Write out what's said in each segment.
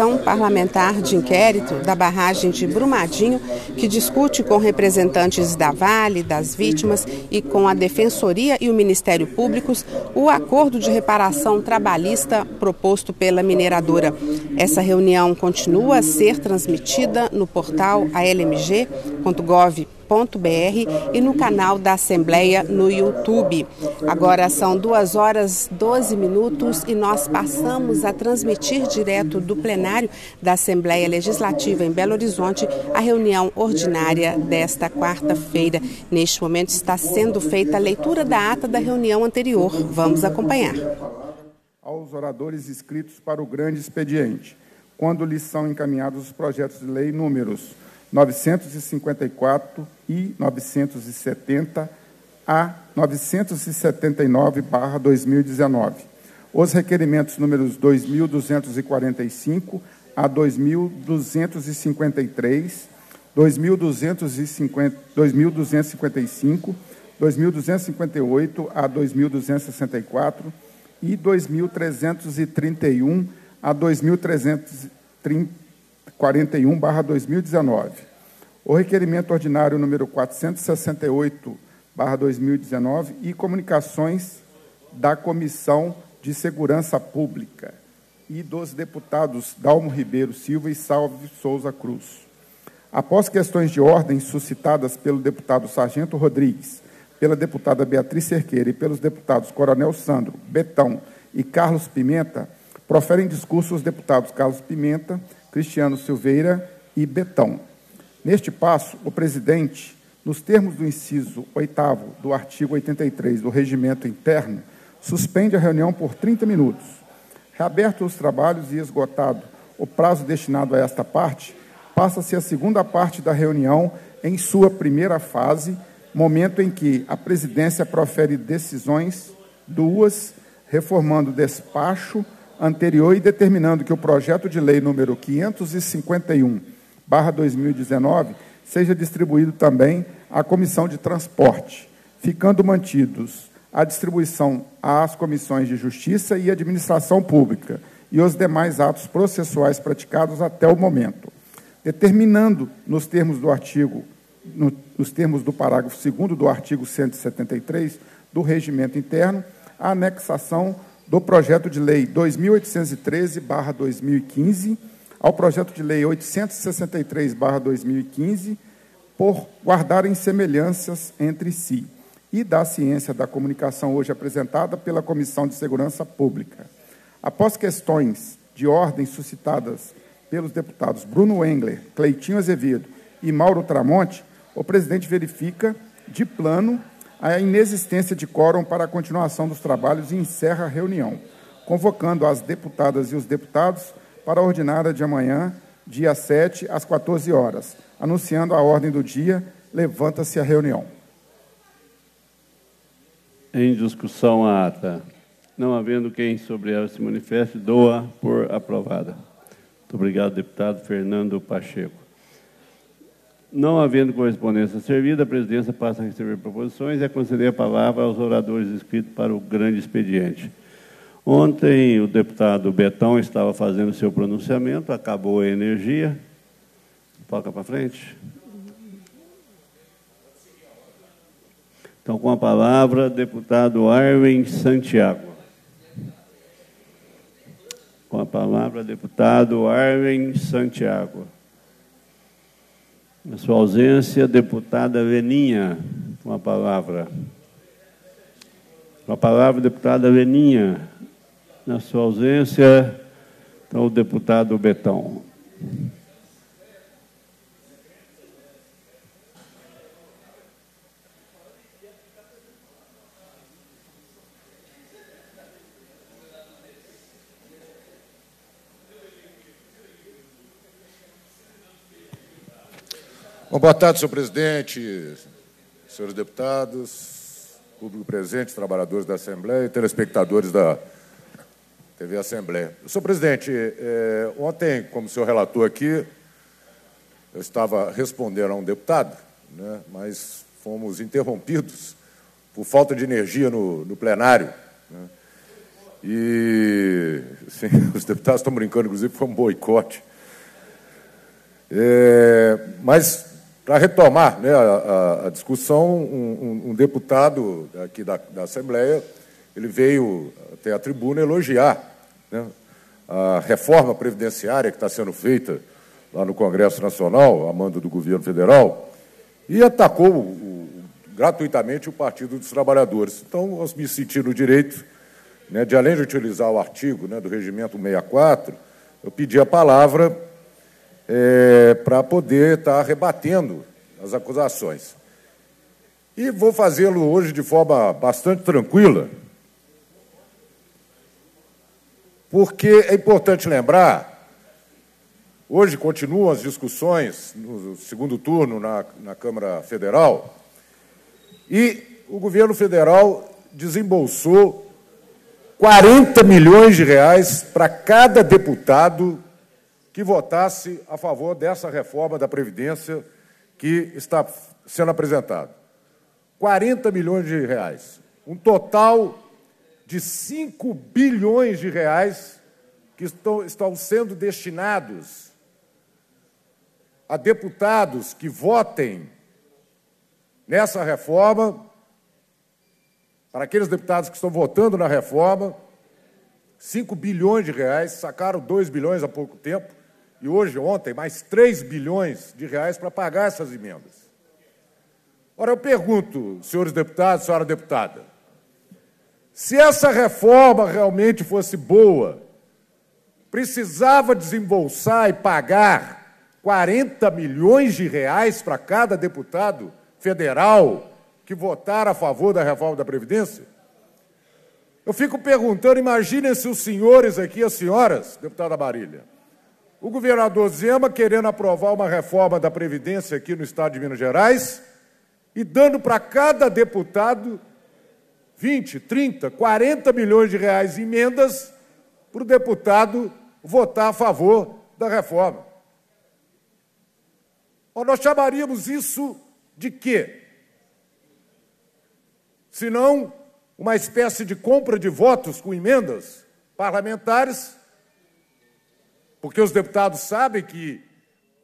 comissão parlamentar de inquérito da barragem de Brumadinho, que discute com representantes da Vale, das vítimas e com a Defensoria e o Ministério Público o acordo de reparação trabalhista proposto pela mineradora. Essa reunião continua a ser transmitida no portal almg.gov.br e no canal da Assembleia no YouTube. Agora são 2h12 e nós passamos a transmitir direto do plenário da Assembleia Legislativa em Belo Horizonte a reunião ordinária desta quarta-feira. Neste momento está sendo feita a leitura da ata da reunião anterior. Vamos acompanhar. Aos oradores inscritos para o grande expediente, quando lhes são encaminhados os projetos de lei números 954 e 970 a 979/2019. Os requerimentos números 2.245 a 2.253, 2.255, 2.258 a 2.264 e 2.331 a 2.341/2019. O requerimento ordinário número 468/2019 e comunicações da Comissão de Segurança Pública e dos deputados Dalmo Ribeiro Silva e Salve Souza Cruz. Após questões de ordem suscitadas pelo deputado Sargento Rodrigues, pela deputada Beatriz Cerqueira e pelos deputados Coronel Sandro, Betão e Carlos Pimenta, proferem discurso os deputados Carlos Pimenta, Cristiano Silveira e Betão. Neste passo, o presidente, nos termos do inciso 8º do artigo 83 do Regimento Interno, suspende a reunião por 30 minutos. Reabertos os trabalhos e esgotado o prazo destinado a esta parte, passa-se a segunda parte da reunião em sua primeira fase, momento em que a presidência profere decisões duas, reformando o despacho anterior e determinando que o projeto de lei número 551/2019 seja distribuído também à Comissão de Transporte, ficando mantidos a distribuição às Comissões de Justiça e Administração Pública e os demais atos processuais praticados até o momento, determinando, nos termos do parágrafo 2º do artigo 173 do Regimento Interno, a anexação do projeto de lei 2.813/2015 ao projeto de lei 863/2015, por guardarem semelhanças entre si, e da ciência da comunicação hoje apresentada pela Comissão de Segurança Pública. Após questões de ordem suscitadas pelos deputados Bruno Engler, Cleitinho Azevedo e Mauro Tramonte, o presidente verifica, de plano, a inexistência de quórum para a continuação dos trabalhos e encerra a reunião, convocando as deputadas e os deputados para a ordinária de amanhã, dia 7, às 14 horas. Anunciando a ordem do dia, levanta-se a reunião. Em discussão a ata. Não havendo quem sobre ela se manifeste, dou-a por aprovada. Muito obrigado, deputado Fernando Pacheco. Não havendo correspondência servida, a presidência passa a receber proposições e a conceder a palavra aos oradores inscritos para o grande expediente. Ontem, o deputado Betão estava fazendo seu pronunciamento, acabou a energia. Toca para frente. Então, com a palavra, deputado Arlen Santiago. Com a palavra, deputado Arlen Santiago. Na sua ausência, deputada Veninha, com a palavra. Com a palavra, deputada Veninha. Na sua ausência, então, o deputado Betão. Bom, boa tarde, senhor presidente, senhores deputados, público presente, trabalhadores da Assembleia e telespectadores da TV Assembleia. Senhor presidente, ontem, como o senhor relatou aqui, eu estava respondendo a um deputado, né, mas fomos interrompidos por falta de energia no plenário. Né, E sim, os deputados estão brincando, inclusive foi um boicote. Mas, para retomar, né, a discussão, um deputado aqui da Assembleia, ele veio até a tribuna elogiar, né, a reforma previdenciária que está sendo feita lá no Congresso Nacional, a mando do governo federal, e atacou gratuitamente o Partido dos Trabalhadores. Então, nós me senti no direito, né, de, além de utilizar o artigo, né, do Regimento 64, eu pedi a palavra para poder estar rebatendo as acusações. E vou fazê-lo hoje de forma bastante tranquila, porque é importante lembrar. Hoje continuam as discussões no segundo turno na Câmara Federal e o governo federal desembolsou 40 milhões de reais para cada deputado que votasse a favor dessa reforma da Previdência que está sendo apresentada. 40 milhões de reais. Um total de 5 bilhões de reais que estão sendo destinados a deputados que votem nessa reforma, para aqueles deputados que estão votando na reforma, 5 bilhões de reais, sacaram 2 bilhões há pouco tempo, e hoje, ontem, mais 3 bilhões de reais para pagar essas emendas. Ora, eu pergunto, senhores deputados, senhora deputada, se essa reforma realmente fosse boa, precisava desembolsar e pagar 40 milhões de reais para cada deputado federal que votar a favor da reforma da Previdência? Eu fico perguntando, imaginem se os senhores aqui, as senhoras, deputada Marília, o governador Zema querendo aprovar uma reforma da Previdência aqui no estado de Minas Gerais e dando para cada deputado 20, 30, 40 milhões de reais em emendas para o deputado votar a favor da reforma. Nós chamaríamos isso de quê? Se não uma espécie de compra de votos com emendas parlamentares, porque os deputados sabem que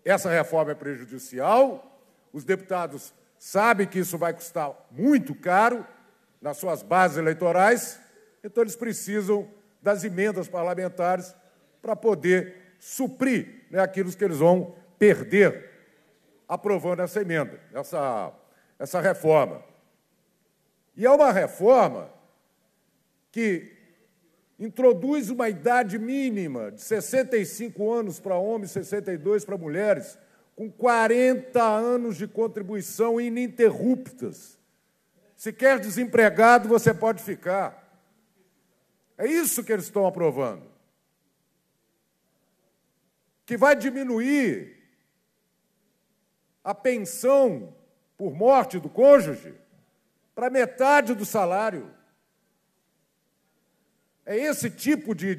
essa reforma é prejudicial, os deputados sabem que isso vai custar muito caro nas suas bases eleitorais, então eles precisam das emendas parlamentares para poder suprir, né, aquilo que eles vão perder aprovando essa emenda, essa reforma. E é uma reforma que introduz uma idade mínima de 65 anos para homens, 62 para mulheres, com 40 anos de contribuição ininterruptas. Se quer desempregado, você pode ficar. É isso que eles estão aprovando. Que vai diminuir a pensão por morte do cônjuge para metade do salário. É esse tipo de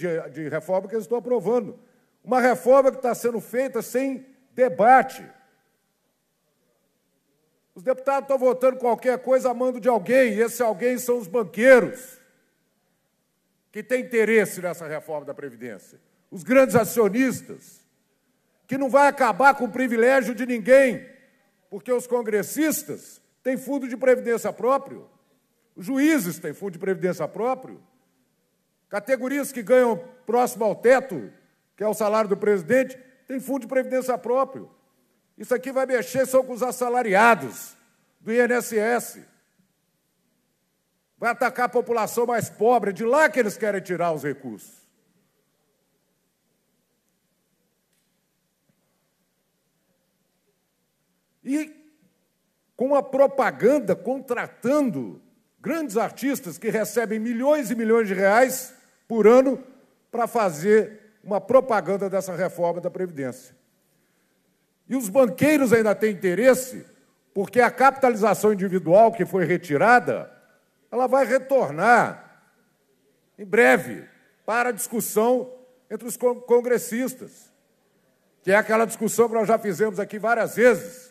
reforma que eu estou aprovando. Uma reforma que está sendo feita sem debate. Os deputados estão votando qualquer coisa a mando de alguém, e esse alguém são os banqueiros que têm interesse nessa reforma da Previdência, os grandes acionistas, que não vai acabar com o privilégio de ninguém, porque os congressistas têm fundo de previdência próprio, os juízes têm fundo de previdência próprio, categorias que ganham próximo ao teto, que é o salário do presidente, têm fundo de previdência próprio. Isso aqui vai mexer só com os assalariados do INSS. Vai atacar a população mais pobre, de lá que eles querem tirar os recursos. E com a propaganda contratando grandes artistas que recebem milhões e milhões de reais por ano para fazer uma propaganda dessa reforma da Previdência. E os banqueiros ainda têm interesse, porque a capitalização individual que foi retirada, ela vai retornar em breve para a discussão entre os congressistas, que é aquela discussão que nós já fizemos aqui várias vezes,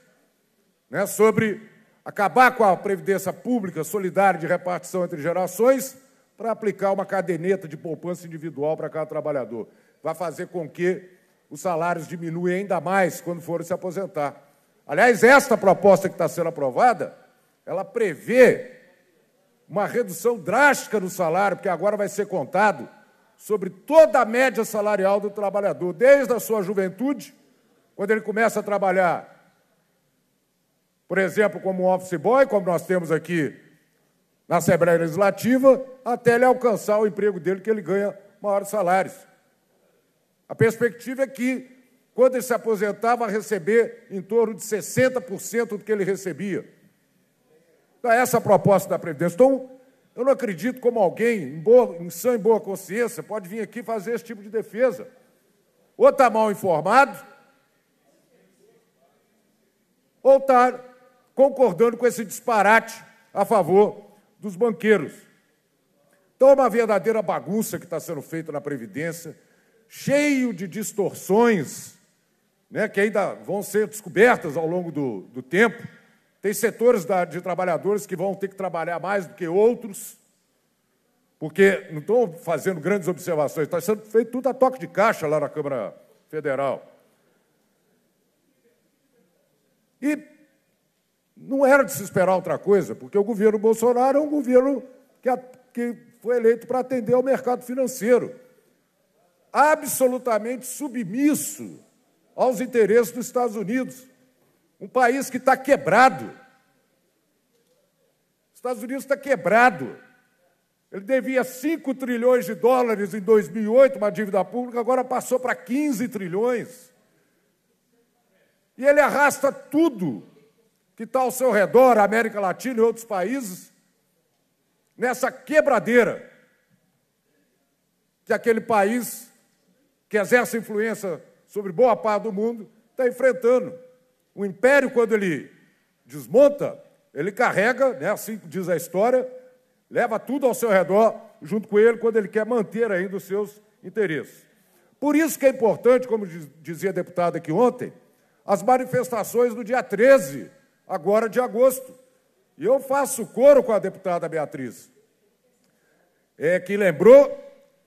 né, sobre acabar com a previdência pública solidária de repartição entre gerações para aplicar uma caderneta de poupança individual para cada trabalhador. Vai fazer com que os salários diminuam ainda mais quando forem se aposentar. Aliás, esta proposta que está sendo aprovada, ela prevê uma redução drástica no salário, porque agora vai ser contado sobre toda a média salarial do trabalhador, desde a sua juventude, quando ele começa a trabalhar, por exemplo, como office boy, como nós temos aqui na Assembleia Legislativa, até ele alcançar o emprego dele, que ele ganha maiores salários. A perspectiva é que, quando ele se aposentar, vai receber em torno de 60% do que ele recebia. Então, essa é a proposta da Previdência. Então, eu não acredito como alguém, em sã e boa consciência, pode vir aqui fazer esse tipo de defesa. Ou está mal informado, ou está concordando com esse disparate a favor dos banqueiros. Então, é uma verdadeira bagunça que está sendo feita na Previdência, cheio de distorções, né, que ainda vão ser descobertas ao longo do tempo. Tem setores de trabalhadores que vão ter que trabalhar mais do que outros, porque não estão fazendo grandes observações, está sendo feito tudo a toque de caixa lá na Câmara Federal. E não era de se esperar outra coisa, porque o governo Bolsonaro é um governo que foi eleito para atender ao mercado financeiro, absolutamente submisso aos interesses dos Estados Unidos, um país que está quebrado. Os Estados Unidos está quebrado. Ele devia 5 trilhões de dólares em 2008, uma dívida pública, agora passou para 15 trilhões. E ele arrasta tudo que está ao seu redor, a América Latina e outros países, nessa quebradeira que aquele país, que exerce influência sobre boa parte do mundo, está enfrentando. O império, quando ele desmonta, ele carrega, né, assim diz a história, leva tudo ao seu redor junto com ele quando ele quer manter ainda os seus interesses. Por isso que é importante, como dizia a deputada aqui ontem, as manifestações do dia 13, agora de agosto. E eu faço coro com a deputada Beatriz, que lembrou,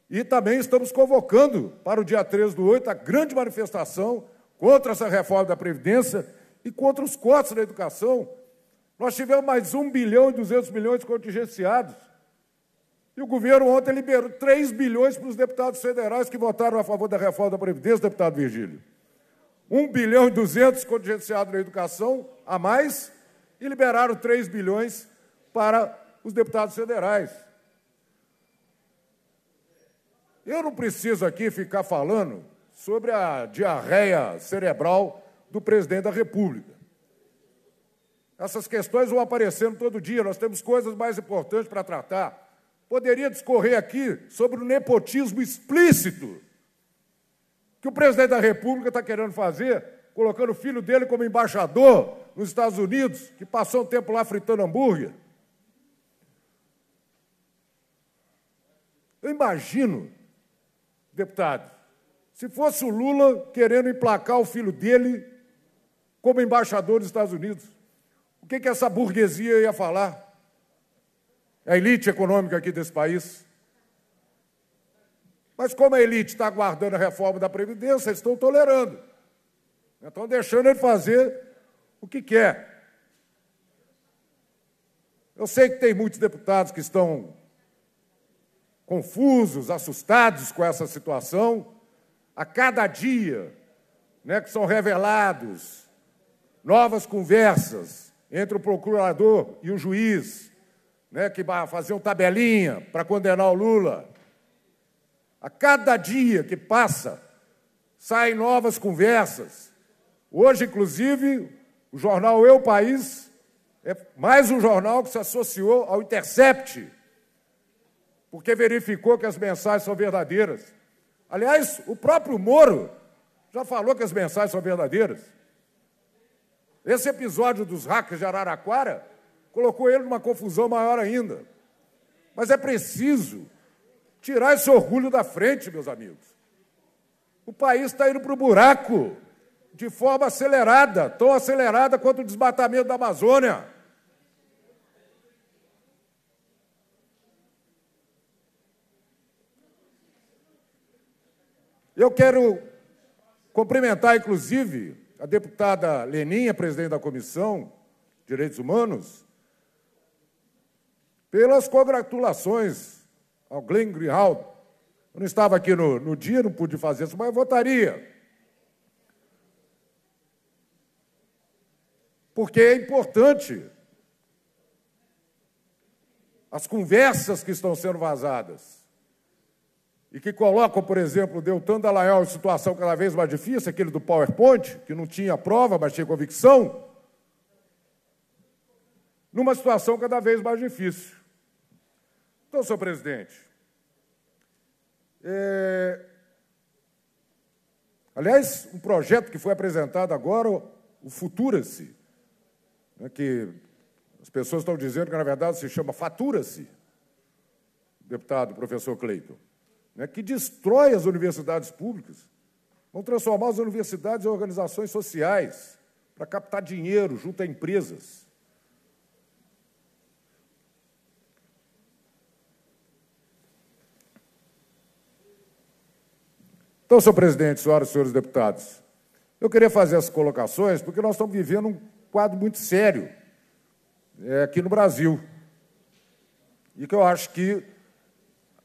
e também estamos convocando para o dia 13/8 a grande manifestação contra essa reforma da Previdência e contra os cortes na educação. Nós tivemos mais 1 bilhão e 200 milhões contingenciados. E o governo ontem liberou 3 bilhões para os deputados federais que votaram a favor da reforma da Previdência, deputado Virgílio. 1 bilhão e 200 contingenciado na educação a mais e liberaram 3 bilhões para os deputados federais. Eu não preciso aqui ficar falando sobre a diarreia cerebral do presidente da República. Essas questões vão aparecendo todo dia, nós temos coisas mais importantes para tratar. Poderia discorrer aqui sobre o nepotismo explícito que o presidente da República está querendo fazer, colocando o filho dele como embaixador nos Estados Unidos, que passou um tempo lá fritando hambúrguer. Eu imagino, deputado, se fosse o Lula querendo emplacar o filho dele como embaixador dos Estados Unidos, o que essa burguesia ia falar? A elite econômica aqui desse país. Mas como a elite está aguardando a reforma da Previdência, eles estão tolerando. Estão deixando ele fazer o que quer. Eu sei que tem muitos deputados que estão confusos, assustados com essa situação. A cada dia, né, que são revelados novas conversas entre o procurador e o juiz, né, que faziam tabelinha para condenar o Lula. A cada dia que passa, saem novas conversas. Hoje, inclusive, o jornal Eu País é mais um jornal que se associou ao Intercept, porque verificou que as mensagens são verdadeiras. Aliás, o próprio Moro já falou que as mensagens são verdadeiras. Esse episódio dos hackers de Araraquara colocou ele numa confusão maior ainda. Mas é preciso tirar esse orgulho da frente, meus amigos. O país está indo para o buraco de forma acelerada, tão acelerada quanto o desmatamento da Amazônia. Eu quero cumprimentar, inclusive, a deputada Leninha, presidente da Comissão de Direitos Humanos, pelas congratulações ao Glenn Greenwald. Eu não estava aqui no dia, não pude fazer isso, mas eu votaria. Porque é importante as conversas que estão sendo vazadas e que colocam, por exemplo, o Deltan Dallagnol em situação cada vez mais difícil, aquele do PowerPoint, que não tinha prova, mas tinha convicção, numa situação cada vez mais difícil. Então, senhor presidente, aliás, um projeto que foi apresentado agora, o Futura-se, né, que as pessoas estão dizendo que, na verdade, se chama Fatura-se, deputado professor Cleiton, né, que destrói as universidades públicas, vão transformar as universidades em organizações sociais para captar dinheiro junto a empresas. Então, senhor presidente, senhoras e senhores deputados, eu queria fazer essas colocações porque nós estamos vivendo um quadro muito sério aqui no Brasil e que eu acho que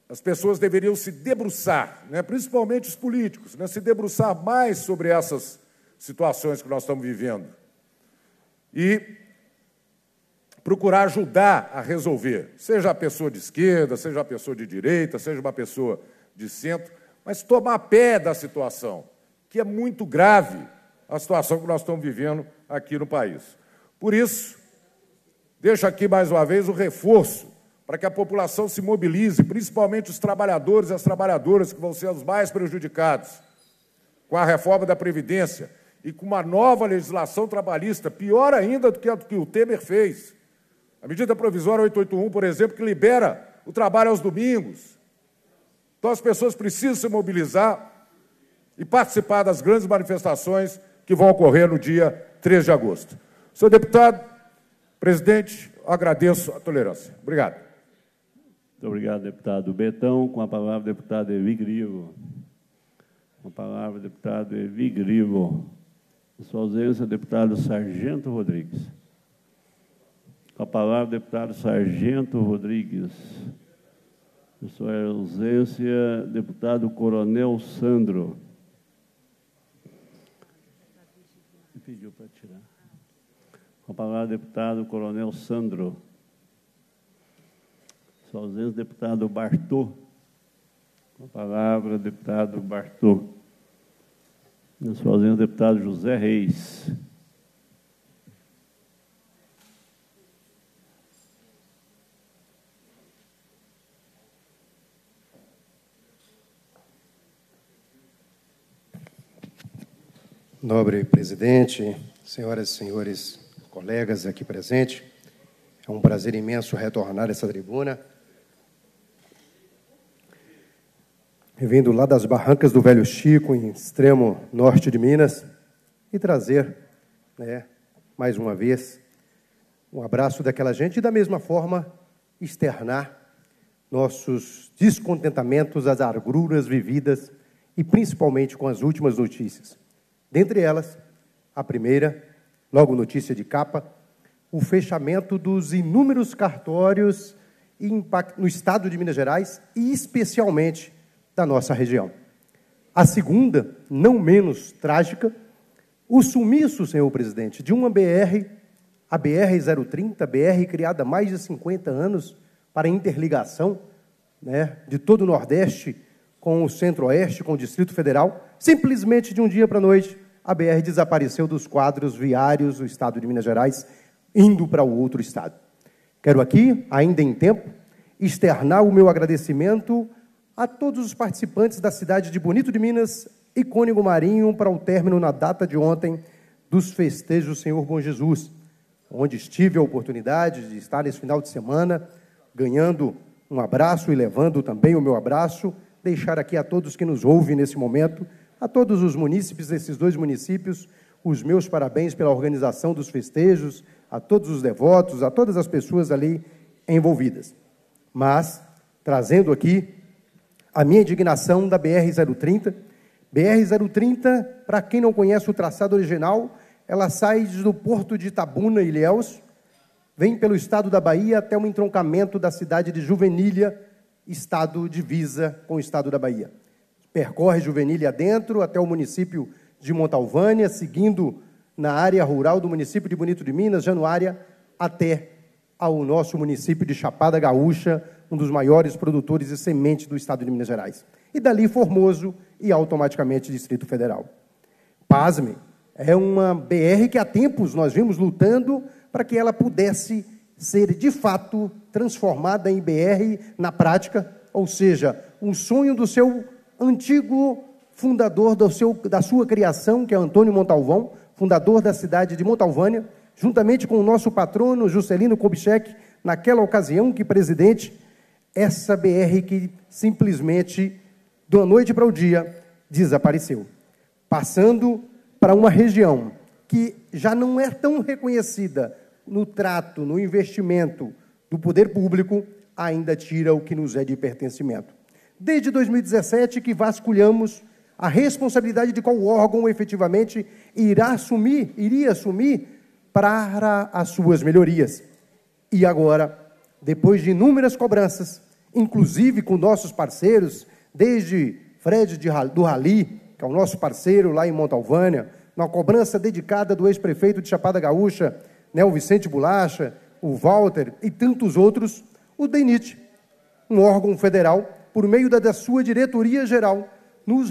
as pessoas deveriam se debruçar, né, principalmente os políticos, né, se debruçar mais sobre essas situações que nós estamos vivendo e procurar ajudar a resolver, seja a pessoa de esquerda, seja a pessoa de direita, seja uma pessoa de centro, mas tomar pé da situação, que é muito grave a situação que nós estamos vivendo aqui no país. Por isso, deixo aqui mais uma vez o reforço para que a população se mobilize, principalmente os trabalhadores e as trabalhadoras que vão ser os mais prejudicados com a reforma da Previdência e com uma nova legislação trabalhista, pior ainda do que a que o Temer fez. A medida provisória 881, por exemplo, que libera o trabalho aos domingos. Então, as pessoas precisam se mobilizar e participar das grandes manifestações que vão ocorrer no dia 3 de agosto. Senhor deputado, presidente, agradeço a tolerância. Obrigado. Muito obrigado, deputado Betão. Com a palavra, deputado Evi Grivo. Com a palavra, deputado Evi Grivo. Em sua ausência, deputado Sargento Rodrigues. Com a palavra, deputado Sargento Rodrigues. Em sua ausência, deputado Coronel Sandro. Pediu para tirar. Com a palavra, deputado Coronel Sandro. Em sua ausência, deputado Bartô. Com a palavra, deputado Bartô. Em sua ausência, deputado José Reis. Nobre presidente, senhoras e senhores colegas aqui presentes, é um prazer imenso retornar a essa tribuna. Vindo lá das barrancas do Velho Chico, em extremo norte de Minas, e trazer, né, mais uma vez, um abraço daquela gente e, da mesma forma, externar nossos descontentamentos, as agruras vividas e, principalmente, com as últimas notícias. Dentre elas, a primeira, logo notícia de capa, o fechamento dos inúmeros cartórios no estado de Minas Gerais e especialmente da nossa região. A segunda, não menos trágica, o sumiço, senhor presidente, de uma BR, a BR-030, BR criada há mais de 50 anos para interligação, né, de todo o Nordeste com o Centro-Oeste, com o Distrito Federal. Simplesmente de um dia para a noite, a BR desapareceu dos quadros viários do estado de Minas Gerais, indo para o outro estado. Quero aqui, ainda em tempo, externar o meu agradecimento a todos os participantes da cidade de Bonito de Minas e Cônego Marinho para o término, na data de ontem, dos festejos do Senhor Bom Jesus, onde estive a oportunidade de estar nesse final de semana, ganhando um abraço e levando também o meu abraço, deixar aqui a todos que nos ouvem nesse momento, a todos os munícipes desses dois municípios, os meus parabéns pela organização dos festejos, a todos os devotos, a todas as pessoas ali envolvidas. Mas, trazendo aqui a minha indignação da BR-030, BR-030, para quem não conhece o traçado original, ela sai do porto de Itabuna, Ilhéus, vem pelo estado da Bahia até um entroncamento da cidade de Juvenilha, estado divisa com o estado da Bahia. Percorre Juvenilha adentro até o município de Montalvânia, seguindo na área rural do município de Bonito de Minas, Januária, até ao nosso município de Chapada Gaúcha, um dos maiores produtores de semente do estado de Minas Gerais. E dali Formoso e automaticamente Distrito Federal. Pasmem, é uma BR que há tempos nós vimos lutando para que ela pudesse ser, de fato, transformada em BR na prática, ou seja, um sonho do seu antigo fundador, da sua criação, que é Antônio Montalvão, fundador da cidade de Montalvânia, juntamente com o nosso patrono, Juscelino Kubitschek, naquela ocasião que presidente, essa BR que simplesmente, da noite para o dia, desapareceu, passando para uma região que já não é tão reconhecida no trato, no investimento do poder público, ainda tira o que nos é de pertencimento. Desde 2017 que vasculhamos a responsabilidade de qual órgão efetivamente iria assumir para as suas melhorias. E agora, depois de inúmeras cobranças, inclusive com nossos parceiros, desde Fred do Rali, que é o nosso parceiro lá em Montalvânia, na cobrança dedicada do ex-prefeito de Chapada Gaúcha, né, o Vicente Bolacha, o Walter e tantos outros, o DENIT, um órgão federal, por meio da sua diretoria geral, nos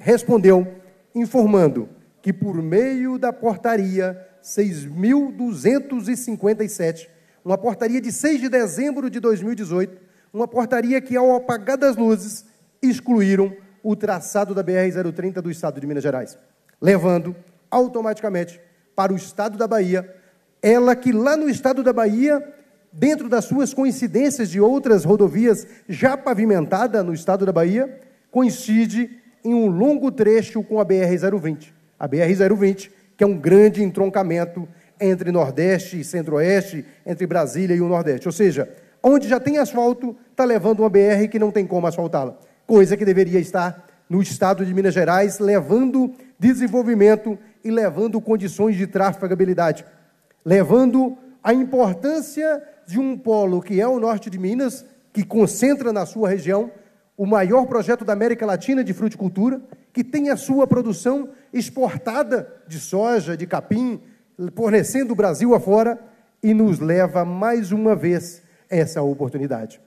respondeu informando que, por meio da portaria 6.257, uma portaria de 6 de dezembro de 2018, uma portaria que, ao apagar das luzes, excluíram o traçado da BR-030 do estado de Minas Gerais, levando automaticamente para o estado da Bahia, ela que lá no estado da Bahia, dentro das suas coincidências de outras rodovias já pavimentada no estado da Bahia, coincide em um longo trecho com a BR-020. A BR-020, que é um grande entroncamento entre Nordeste e Centro-Oeste, entre Brasília e o Nordeste. Ou seja, onde já tem asfalto, está levando uma BR que não tem como asfaltá-la. Coisa que deveria estar no estado de Minas Gerais, levando desenvolvimento e levando condições de trafegabilidade, levando a importância de um polo que é o norte de Minas, que concentra na sua região o maior projeto da América Latina de fruticultura, que tem a sua produção exportada de soja, de capim, fornecendo o Brasil afora, e nos leva mais uma vez essa oportunidade.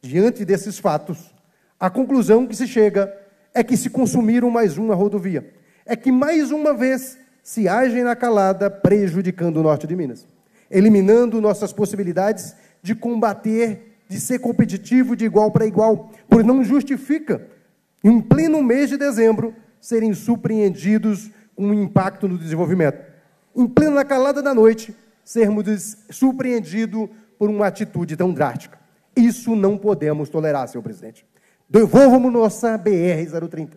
Diante desses fatos, a conclusão que se chega é que se consumiram mais uma rodovia, é que mais uma vez se agem na calada, prejudicando o norte de Minas, eliminando nossas possibilidades de combater, de ser competitivo de igual para igual, pois não justifica, em pleno mês de dezembro, serem surpreendidos com um impacto no desenvolvimento. Em plena calada da noite, sermos surpreendidos por uma atitude tão drástica. Isso não podemos tolerar, senhor presidente. Devolvamos nossa BR-030.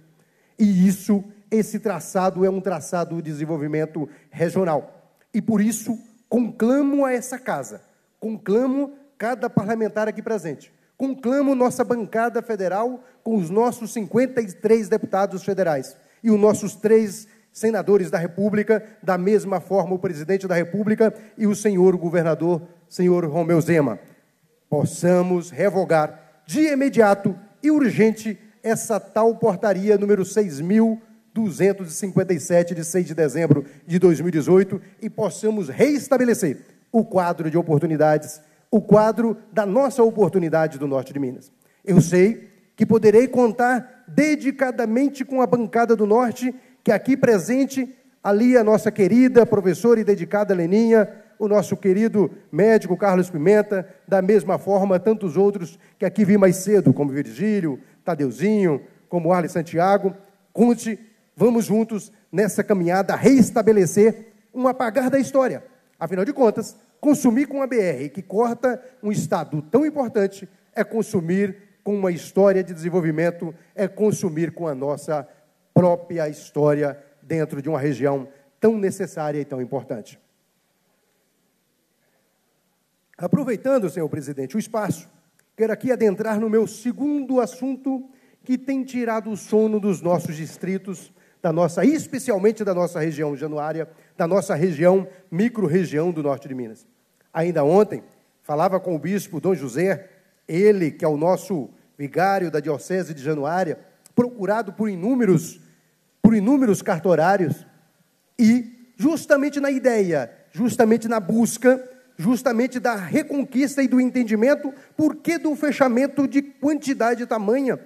E isso, esse traçado é um traçado de desenvolvimento regional. E por isso, conclamo a essa casa, conclamo cada parlamentar aqui presente, conclamo nossa bancada federal com os nossos 53 deputados federais e os nossos 3 senadores da República, da mesma forma o presidente da República e o senhor governador, senhor Romeu Zema. Possamos revogar de imediato e urgente essa tal portaria número 6.257 de 6 de dezembro de 2018 e possamos reestabelecer o quadro de oportunidades, o quadro da nossa oportunidade do norte de Minas. Eu sei que poderei contar dedicadamente com a bancada do norte, que aqui presente, ali a nossa querida professora e dedicada Leninha, o nosso querido médico Carlos Pimenta, da mesma forma tantos outros que aqui vi mais cedo, como Virgílio, Tadeuzinho, como Arles Santiago. Conte, vamos juntos nessa caminhada reestabelecer um apagar da história. Afinal de contas, consumir com a BR que corta um estado tão importante é consumir com uma história de desenvolvimento, é consumir com a nossa própria história dentro de uma região tão necessária e tão importante. Aproveitando, senhor presidente, o espaço, quero aqui adentrar no meu segundo assunto, que tem tirado o sono dos nossos distritos, especialmente da nossa região Januária, da nossa região, micro-região do norte de Minas. Ainda ontem, falava com o bispo Dom José, ele que é o nosso vigário da diocese de Januária, procurado por inúmeros cartorários, e justamente na ideia, justamente na busca, justamente da reconquista e do entendimento, por que do fechamento de quantidade tamanha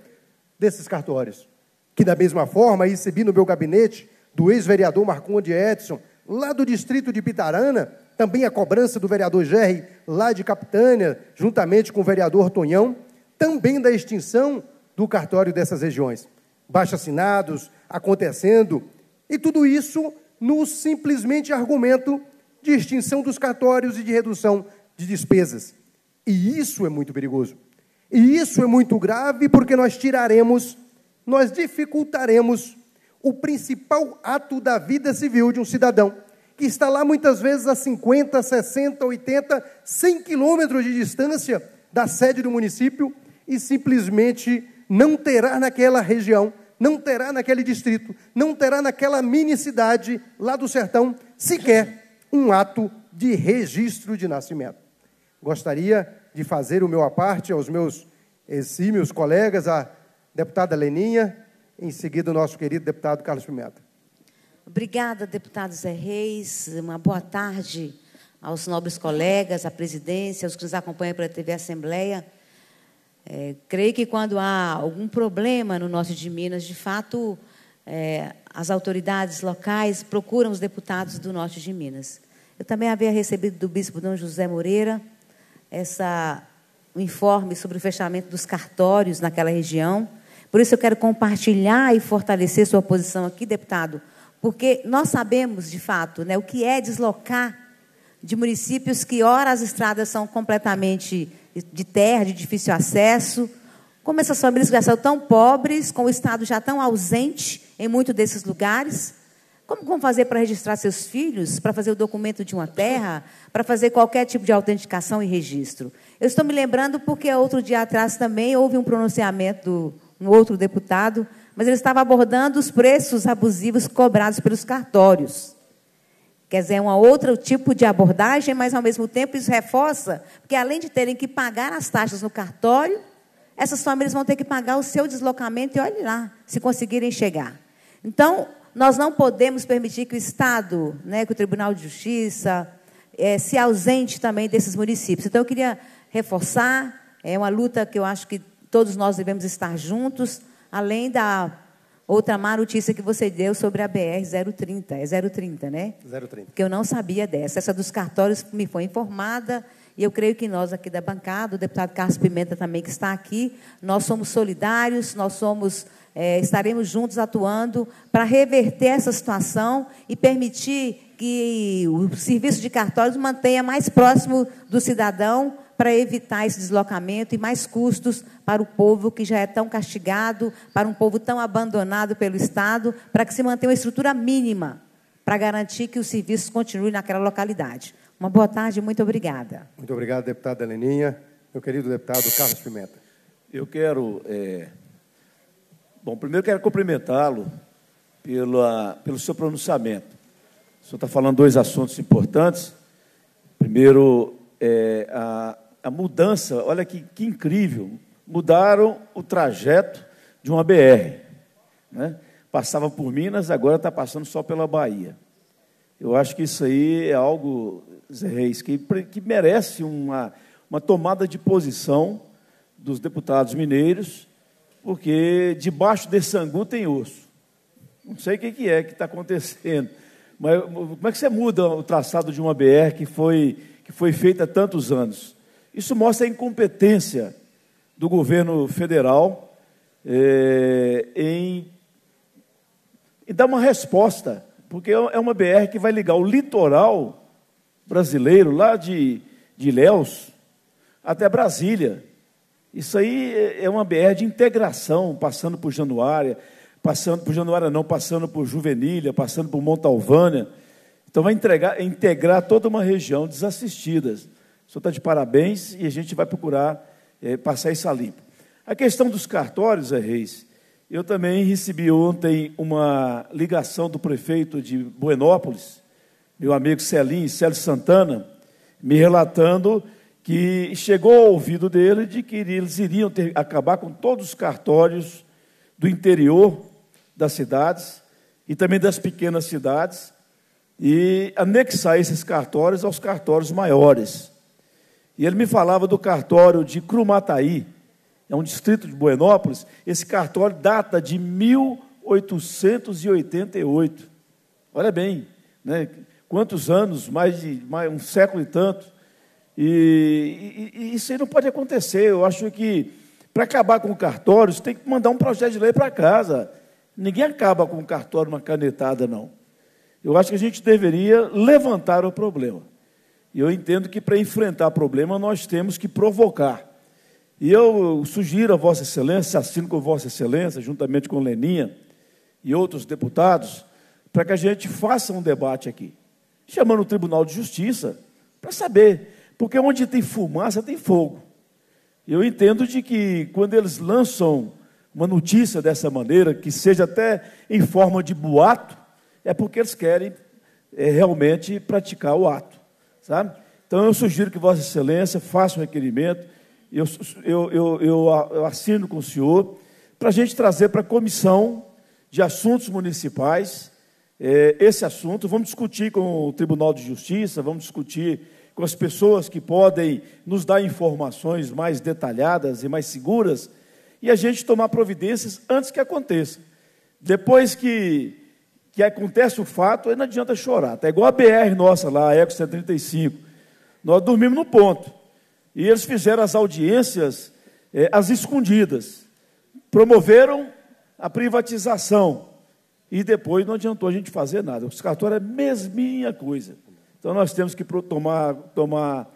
desses cartórios. Que, da mesma forma, recebi no meu gabinete do ex-vereador Marconde Edson, lá do distrito de Bitarana, também a cobrança do vereador Gerry, lá de Capitânia, juntamente com o vereador Tonhão, também da extinção do cartório dessas regiões. Baixo-assinados acontecendo, e tudo isso no simplesmente argumento de extinção dos cartórios e de redução de despesas. E isso é muito perigoso. E isso é muito grave, porque nós dificultaremos o principal ato da vida civil de um cidadão, que está lá muitas vezes a 50, 60, 80, 100 quilômetros de distância da sede do município e simplesmente não terá naquela região, não terá naquele distrito, não terá naquela mini-cidade lá do sertão sequer um ato de registro de nascimento. Gostaria de fazer o meu à parte aos meus exímios colegas, a deputada Leninha, em seguida o nosso querido deputado Carlos Pimenta. Obrigada, deputado Zé Reis. Uma boa tarde aos nobres colegas, à presidência, aos que nos acompanham pela TV Assembleia. Creio que quando há algum problema no norte de Minas, de fato, as autoridades locais procuram os deputados do norte de Minas. Eu também havia recebido do bispo Dom José Moreira um informe sobre o fechamento dos cartórios naquela região. Por isso eu quero compartilhar e fortalecer sua posição aqui, deputado, porque nós sabemos, de fato, né, o que é deslocar de municípios que, ora, as estradas são completamente de terra, de difícil acesso, como essas famílias já são tão pobres, com o Estado já tão ausente em muitos desses lugares. Como vão fazer para registrar seus filhos, para fazer o documento de uma terra, para fazer qualquer tipo de autenticação e registro? Eu estou me lembrando porque outro dia atrás também houve um pronunciamento de um outro deputado, mas ele estava abordando os preços abusivos cobrados pelos cartórios. Quer dizer, é um outro tipo de abordagem, mas, ao mesmo tempo, isso reforça que, além de terem que pagar as taxas no cartório, essas famílias vão ter que pagar o seu deslocamento e, olhe lá, se conseguirem chegar. Então, nós não podemos permitir que o Estado, né, que o Tribunal de Justiça, se ausente também desses municípios. Então, eu queria reforçar, é uma luta que eu acho que todos nós devemos estar juntos, além da outra má notícia que você deu sobre a BR-030. É 030, né? 030. Porque eu não sabia dessa. Essa dos cartórios me foi informada, e eu creio que nós aqui da bancada, o deputado Carlos Pimenta também que está aqui, nós somos solidários, nós somos... estaremos juntos atuando para reverter essa situação e permitir que o serviço de cartórios mantenha mais próximo do cidadão para evitar esse deslocamento e mais custos para o povo que já é tão castigado, para um povo tão abandonado pelo Estado, para que se mantenha uma estrutura mínima para garantir que o serviço continue naquela localidade. Uma boa tarde, muito obrigada. Muito obrigado, deputada Leninha. Meu querido deputado Carlos Pimenta. Eu quero... Bom, primeiro quero cumprimentá-lo pelo seu pronunciamento. O senhor está falando dois assuntos importantes. Primeiro, a mudança, olha que incrível, mudaram o trajeto de uma BR. Né? Passava por Minas, agora está passando só pela Bahia. Eu acho que isso aí é algo, Zé Reis, que merece uma tomada de posição dos deputados mineiros, porque debaixo desse angu tem osso. Não sei o que é que está acontecendo. Mas como é que você muda o traçado de uma BR que foi feita há tantos anos? Isso mostra a incompetência do governo federal em dar uma resposta, porque é uma BR que vai ligar o litoral brasileiro, lá de Ilhéus, até Brasília. Isso aí é uma BR de integração, passando por Juvenilha, passando por Montalvânia. Então, vai integrar toda uma região desassistida. O senhor está de parabéns e a gente vai procurar passar isso a limpo. A questão dos cartórios, Zé Reis, Eu também recebi ontem uma ligação do prefeito de Buenópolis, meu amigo Célio Santana, me relatando que chegou ao ouvido dele de que eles iriam acabar com todos os cartórios do interior das cidades e também das pequenas cidades e anexar esses cartórios aos cartórios maiores. E ele me falava do cartório de Crumataí, é um distrito de Buenópolis. Esse cartório data de 1888. Olha bem, né? Quantos anos, mais um século e tanto. E isso aí não pode acontecer. Eu acho que, para acabar com cartórios, tem que mandar um projeto de lei para casa. Ninguém acaba com o cartório uma canetada, não. Eu acho que a gente deveria levantar o problema. E eu entendo que, para enfrentar o problema, nós temos que provocar. E eu sugiro a Vossa Excelência, assino com Vossa Excelência, juntamente com Leninha e outros deputados, para que a gente faça um debate aqui, chamando o Tribunal de Justiça, para saber, porque onde tem fumaça tem fogo. Eu entendo de que, quando eles lançam uma notícia dessa maneira, que seja até em forma de boato, é porque eles querem realmente praticar o ato, sabe? Então, eu sugiro que Vossa Excelência faça um requerimento. Eu assino com o senhor para a gente trazer para a Comissão de Assuntos Municipais esse assunto. Vamos discutir com o Tribunal de Justiça, vamos discutir com as pessoas que podem nos dar informações mais detalhadas e mais seguras e a gente tomar providências antes que aconteça. Depois que acontece o fato, aí não adianta chorar. Tá igual a BR nossa lá, a Eco 135. Nós dormimos no ponto. E eles fizeram as audiências às escondidas, promoveram a privatização e depois não adiantou a gente fazer nada. Os cartórios é a mesminha coisa. Então, nós temos que tomar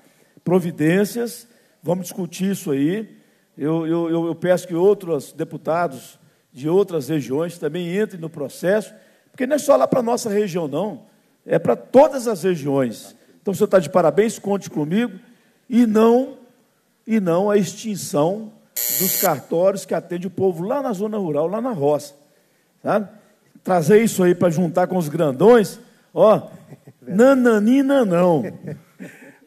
providências, vamos discutir isso aí. Eu peço que outros deputados de outras regiões também entrem no processo, porque não é só lá para a nossa região, não, é para todas as regiões. Então, o senhor está de parabéns, conte comigo. E não a extinção dos cartórios que atende o povo lá na zona rural, lá na roça. Sabe? Trazer isso aí para juntar com os grandões, ó, nananina não.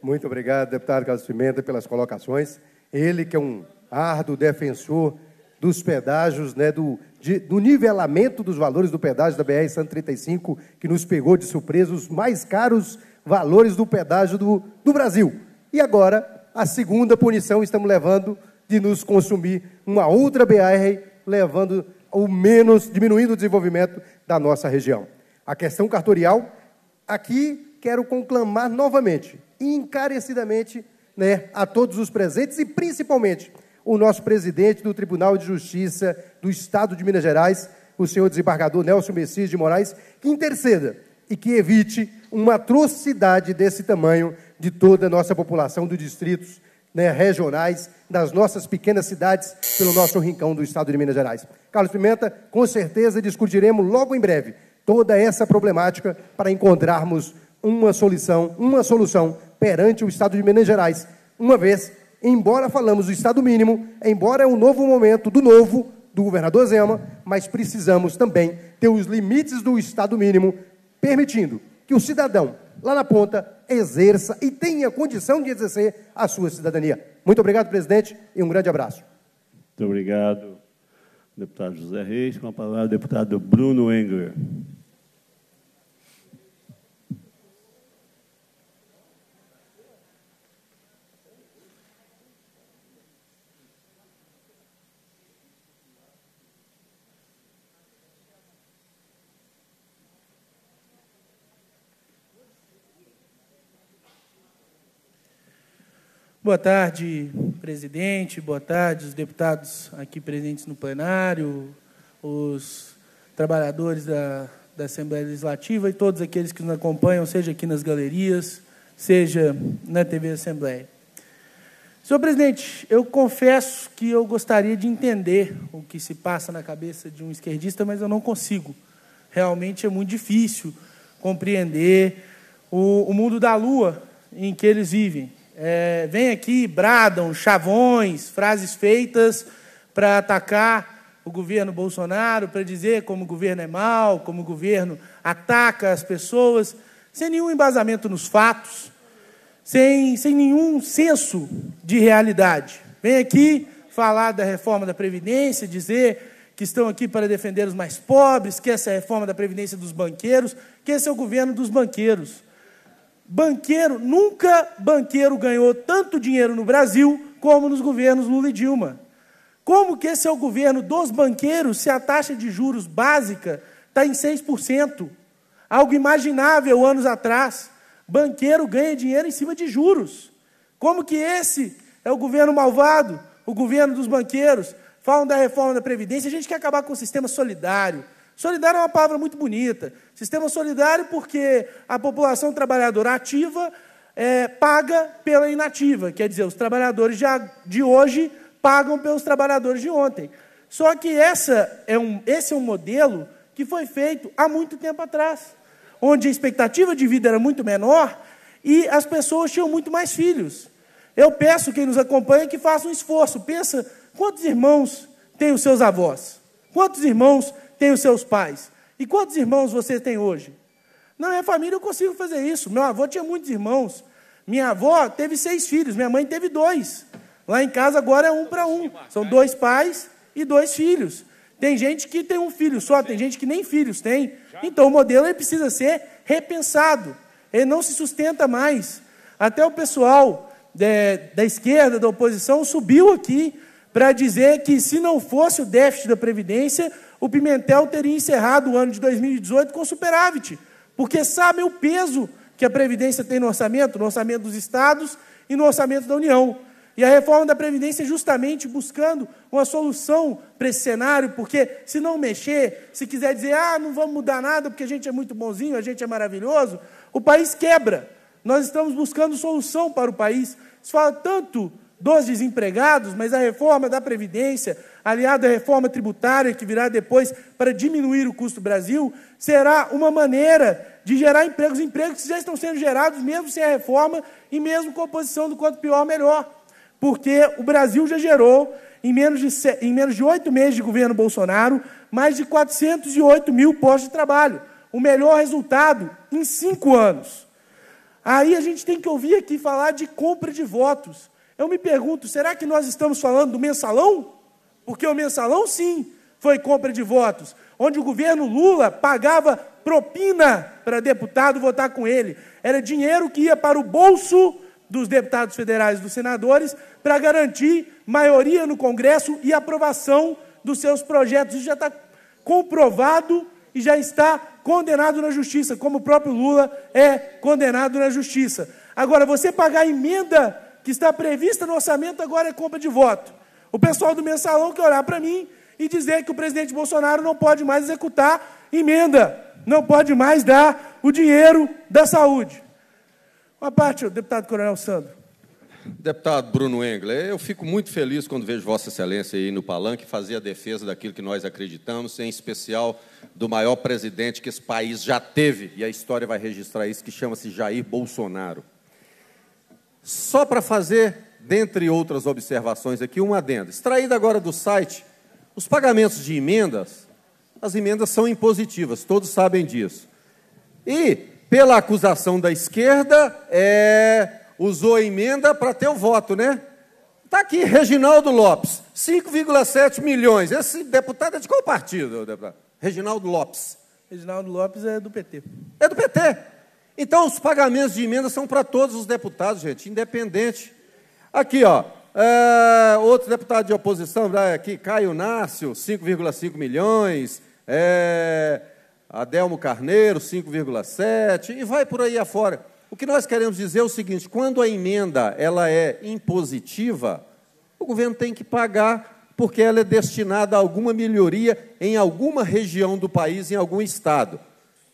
Muito obrigado, deputado Carlos Pimenta, pelas colocações. Ele que é um árduo defensor dos pedágios, né, do nivelamento dos valores do pedágio da BR-135, que nos pegou de surpresa os mais caros valores do pedágio do Brasil. E agora, a segunda punição estamos levando de nos consumir uma outra BR, levando ao menos, diminuindo o desenvolvimento da nossa região. A questão cartorial, aqui quero conclamar novamente, encarecidamente, né, a todos os presentes e principalmente o nosso presidente do Tribunal de Justiça do Estado de Minas Gerais, o senhor desembargador Nelson Messias de Moraes, que interceda e que evite uma atrocidade desse tamanho de toda a nossa população, dos distritos, né, regionais, das nossas pequenas cidades, pelo nosso rincão do Estado de Minas Gerais. Carlos Pimenta, com certeza discutiremos logo em breve toda essa problemática para encontrarmos uma solução perante o Estado de Minas Gerais, uma vez, embora falamos do Estado mínimo, embora é um novo momento do governador Zema, mas precisamos também ter os limites do Estado mínimo, permitindo que o cidadão, lá na ponta, exerça e tenha condição de exercer a sua cidadania. Muito obrigado, presidente, e um grande abraço. Muito obrigado, deputado José Reis. Com a palavra, deputado Bruno Engler. Boa tarde, presidente, boa tarde, os deputados aqui presentes no plenário, os trabalhadores da Assembleia Legislativa e todos aqueles que nos acompanham, seja aqui nas galerias, seja na TV Assembleia. Senhor presidente, eu confesso que eu gostaria de entender o que se passa na cabeça de um esquerdista, mas eu não consigo. Realmente é muito difícil compreender o mundo da lua em que eles vivem. Vem aqui, bradam, chavões, frases feitas para atacar o governo Bolsonaro para dizer como o governo é mau, como o governo ataca as pessoas, sem nenhum embasamento nos fatos, sem nenhum senso de realidade. Vem aqui falar da reforma da Previdência, dizer que estão aqui para defender os mais pobres, que essa é a reforma da Previdência dos banqueiros, que esse é o governo dos banqueiros. Banqueiro, nunca banqueiro ganhou tanto dinheiro no Brasil como nos governos Lula e Dilma. Como que esse é o governo dos banqueiros se a taxa de juros básica está em 6%? Algo imaginável anos atrás. Banqueiro ganha dinheiro em cima de juros. Como que esse é o governo malvado, o governo dos banqueiros? Falam da reforma da Previdência, a gente quer acabar com o sistema solidário. Solidário é uma palavra muito bonita. Sistema solidário porque a população trabalhadora ativa paga pela inativa, quer dizer, os trabalhadores de hoje pagam pelos trabalhadores de ontem. Só que esse é um modelo que foi feito há muito tempo atrás, onde a expectativa de vida era muito menor e as pessoas tinham muito mais filhos. Eu peço, quem nos acompanha, que faça um esforço, pensa... Quantos irmãos têm os seus avós? Quantos irmãos têm os seus pais? E quantos irmãos você tem hoje? Na minha família eu consigo fazer isso. Meu avô tinha muitos irmãos. Minha avó teve 6 filhos, minha mãe teve 2. Lá em casa agora é 1 para 1. São 2 pais e 2 filhos. Tem gente que tem um filho só, tem gente que nem filhos tem. Então o modelo ele precisa ser repensado. Ele não se sustenta mais. Até o pessoal da esquerda, da oposição, subiu aqui para dizer que, se não fosse o déficit da Previdência, o Pimentel teria encerrado o ano de 2018 com superávit, porque sabem o peso que a Previdência tem no orçamento dos Estados e no orçamento da União. E a reforma da Previdência justamente buscando uma solução para esse cenário, porque, se não mexer, se quiser dizer, ah, não vamos mudar nada porque a gente é muito bonzinho, a gente é maravilhoso, o país quebra. Nós estamos buscando solução para o país. Se fala tanto dos desempregados, mas a reforma da Previdência, aliada à reforma tributária, que virá depois para diminuir o custo do Brasil, será uma maneira de gerar empregos, empregos que já estão sendo gerados, mesmo sem a reforma e mesmo com a oposição do quanto pior, melhor. Porque o Brasil já gerou, em menos de 8 meses de governo Bolsonaro, mais de 408 mil postos de trabalho. O melhor resultado em 5 anos. Aí a gente tem que ouvir aqui falar de compra de votos. Eu me pergunto, será que nós estamos falando do mensalão? Porque o mensalão, sim, foi compra de votos, onde o governo Lula pagava propina para deputado votar com ele. Era dinheiro que ia para o bolso dos deputados federais e dos senadores para garantir maioria no Congresso e aprovação dos seus projetos. Isso já está comprovado e já está condenado na Justiça, como o próprio Lula é condenado na Justiça. Agora, você pagar a emenda que está prevista no orçamento, agora é compra de voto. O pessoal do mensalão quer olhar para mim e dizer que o presidente Bolsonaro não pode mais executar emenda, não pode mais dar o dinheiro da saúde. Uma parte, deputado Coronel Sandro. Deputado Bruno Engler, eu fico muito feliz quando vejo Vossa Excelência aí no palanque fazer a defesa daquilo que nós acreditamos, em especial do maior presidente que esse país já teve, e a história vai registrar isso, que chama-se Jair Bolsonaro. Só para fazer, dentre outras observações aqui, uma adenda. Extraída agora do site, os pagamentos de emendas, as emendas são impositivas, todos sabem disso. E, pela acusação da esquerda, usou a emenda para ter o voto, né? Está aqui, Reginaldo Lopes, 5,7 milhões. Esse deputado é de qual partido, deputado? Reginaldo Lopes. Reginaldo Lopes é do PT. É do PT? Então, os pagamentos de emendas são para todos os deputados, gente, independente. Aqui, ó, outro deputado de oposição, aqui, Caio Nácio, 5,5 milhões, Adelmo Carneiro, 5,7, e vai por aí afora. O que nós queremos dizer é o seguinte, quando a emenda ela é impositiva, o governo tem que pagar porque ela é destinada a alguma melhoria em alguma região do país, em algum estado.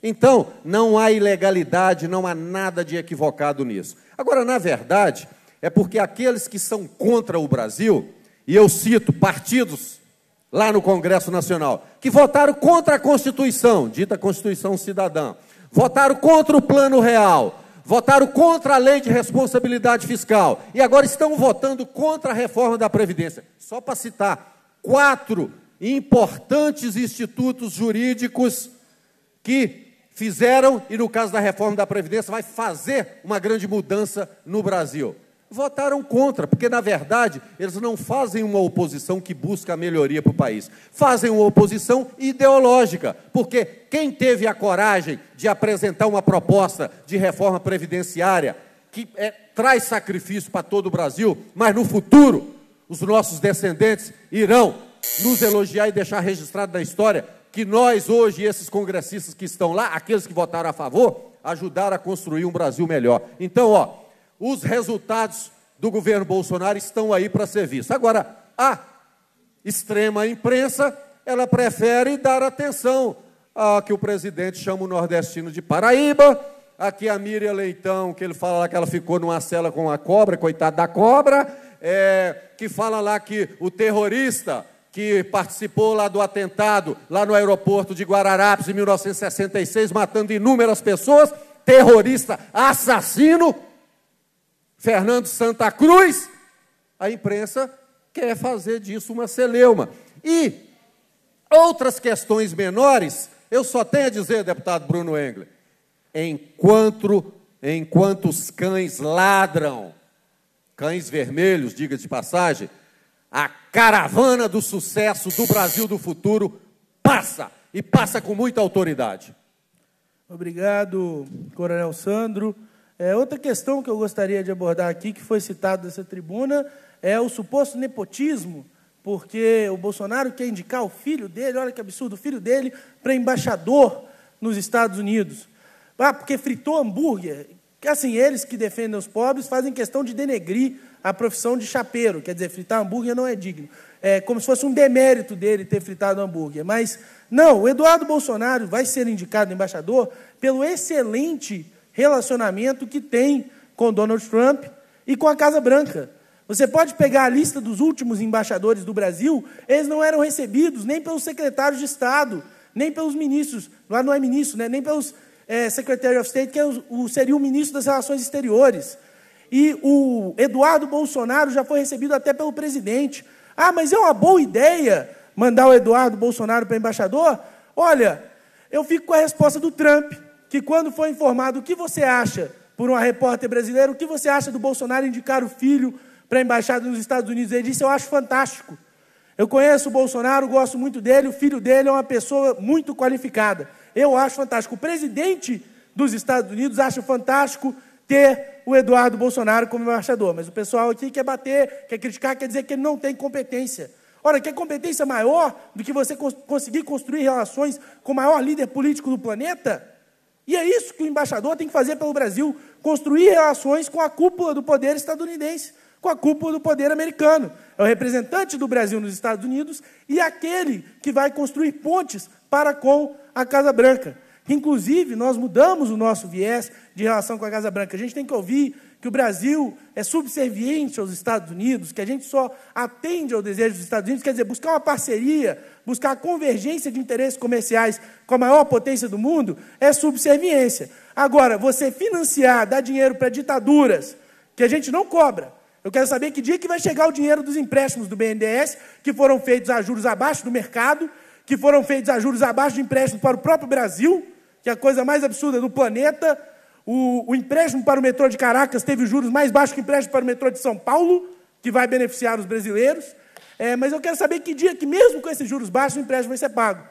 Então, não há ilegalidade, não há nada de equivocado nisso. Agora, na verdade, é porque aqueles que são contra o Brasil, e eu cito partidos lá no Congresso Nacional, que votaram contra a Constituição, dita Constituição Cidadã, votaram contra o Plano Real, votaram contra a Lei de Responsabilidade Fiscal, e agora estão votando contra a reforma da Previdência. Só para citar 4 importantes institutos jurídicos que fizeram, e no caso da reforma da Previdência, vai fazer uma grande mudança no Brasil. Votaram contra, porque, na verdade, eles não fazem uma oposição que busca a melhoria para o país. Fazem uma oposição ideológica, porque quem teve a coragem de apresentar uma proposta de reforma previdenciária que traz sacrifício para todo o Brasil, mas, no futuro, os nossos descendentes irão nos elogiar e deixar registrado na história que nós, hoje, esses congressistas que estão lá, aqueles que votaram a favor, ajudaram a construir um Brasil melhor. Então, ó, os resultados do governo Bolsonaro estão aí para ser vistos. Agora, a extrema imprensa, ela prefere dar atenção a que o presidente chama o nordestino de Paraíba, a que a Miriam Leitão, que ele fala lá que ela ficou numa cela com a cobra, coitada da cobra, que fala lá que o terrorista que participou lá do atentado, lá no aeroporto de Guararapes, em 1966, matando inúmeras pessoas, terrorista, assassino, Fernando Santa Cruz, a imprensa quer fazer disso uma celeuma. E outras questões menores, eu só tenho a dizer, deputado Bruno Engler, enquanto os cães ladram, cães vermelhos, diga-se de passagem, a caravana do sucesso do Brasil do futuro passa, e passa com muita autoridade. Obrigado, Coronel Sandro. Outra questão que eu gostaria de abordar aqui, que foi citada nessa tribuna, é o suposto nepotismo, porque o Bolsonaro quer indicar o filho dele, olha que absurdo, o filho dele para embaixador nos Estados Unidos. Ah, porque fritou hambúrguer. Assim, eles que defendem os pobres fazem questão de denegrir a profissão de chapeiro, quer dizer, fritar hambúrguer não é digno. É como se fosse um demérito dele ter fritado hambúrguer. Mas, não, o Eduardo Bolsonaro vai ser indicado embaixador pelo excelente relacionamento que tem com Donald Trump e com a Casa Branca. Você pode pegar a lista dos últimos embaixadores do Brasil, eles não eram recebidos nem pelos secretários de Estado, nem pelos ministros, lá não é ministro, né? Nem pelos Secretary of State, que é seria o ministro das Relações Exteriores. E o Eduardo Bolsonaro já foi recebido até pelo presidente. Ah, mas é uma boa ideia mandar o Eduardo Bolsonaro para embaixador? Olha, eu fico com a resposta do Trump, que quando foi informado o que você acha, por uma repórter brasileira, o que você acha do Bolsonaro indicar o filho para a embaixada nos Estados Unidos, ele disse, eu acho fantástico. Eu conheço o Bolsonaro, gosto muito dele, o filho dele é uma pessoa muito qualificada. Eu acho fantástico. O presidente dos Estados Unidos acha fantástico ter o Eduardo Bolsonaro como embaixador, mas o pessoal aqui quer bater, quer criticar, quer dizer que ele não tem competência. Ora, quer competência maior do que você conseguir construir relações com o maior líder político do planeta? E é isso que o embaixador tem que fazer pelo Brasil, construir relações com a cúpula do poder estadunidense, com a cúpula do poder americano. É o representante do Brasil nos Estados Unidos e aquele que vai construir pontes para com a Casa Branca. Inclusive, nós mudamos o nosso viés de relação com a Casa Branca. A gente tem que ouvir que o Brasil é subserviente aos Estados Unidos, que a gente só atende ao desejo dos Estados Unidos, quer dizer, buscar uma parceria, buscar a convergência de interesses comerciais com a maior potência do mundo, é subserviência. Agora, você financiar, dar dinheiro para ditaduras, que a gente não cobra. Eu quero saber que dia que vai chegar o dinheiro dos empréstimos do BNDES, que foram feitos a juros abaixo do mercado, que foram feitos a juros abaixo de empréstimos para o próprio Brasil, que é a coisa mais absurda do planeta. O empréstimo para o metrô de Caracas teve juros mais baixos que o empréstimo para o metrô de São Paulo, que vai beneficiar os brasileiros. Mas eu quero saber que dia que, mesmo com esses juros baixos, o empréstimo vai ser pago.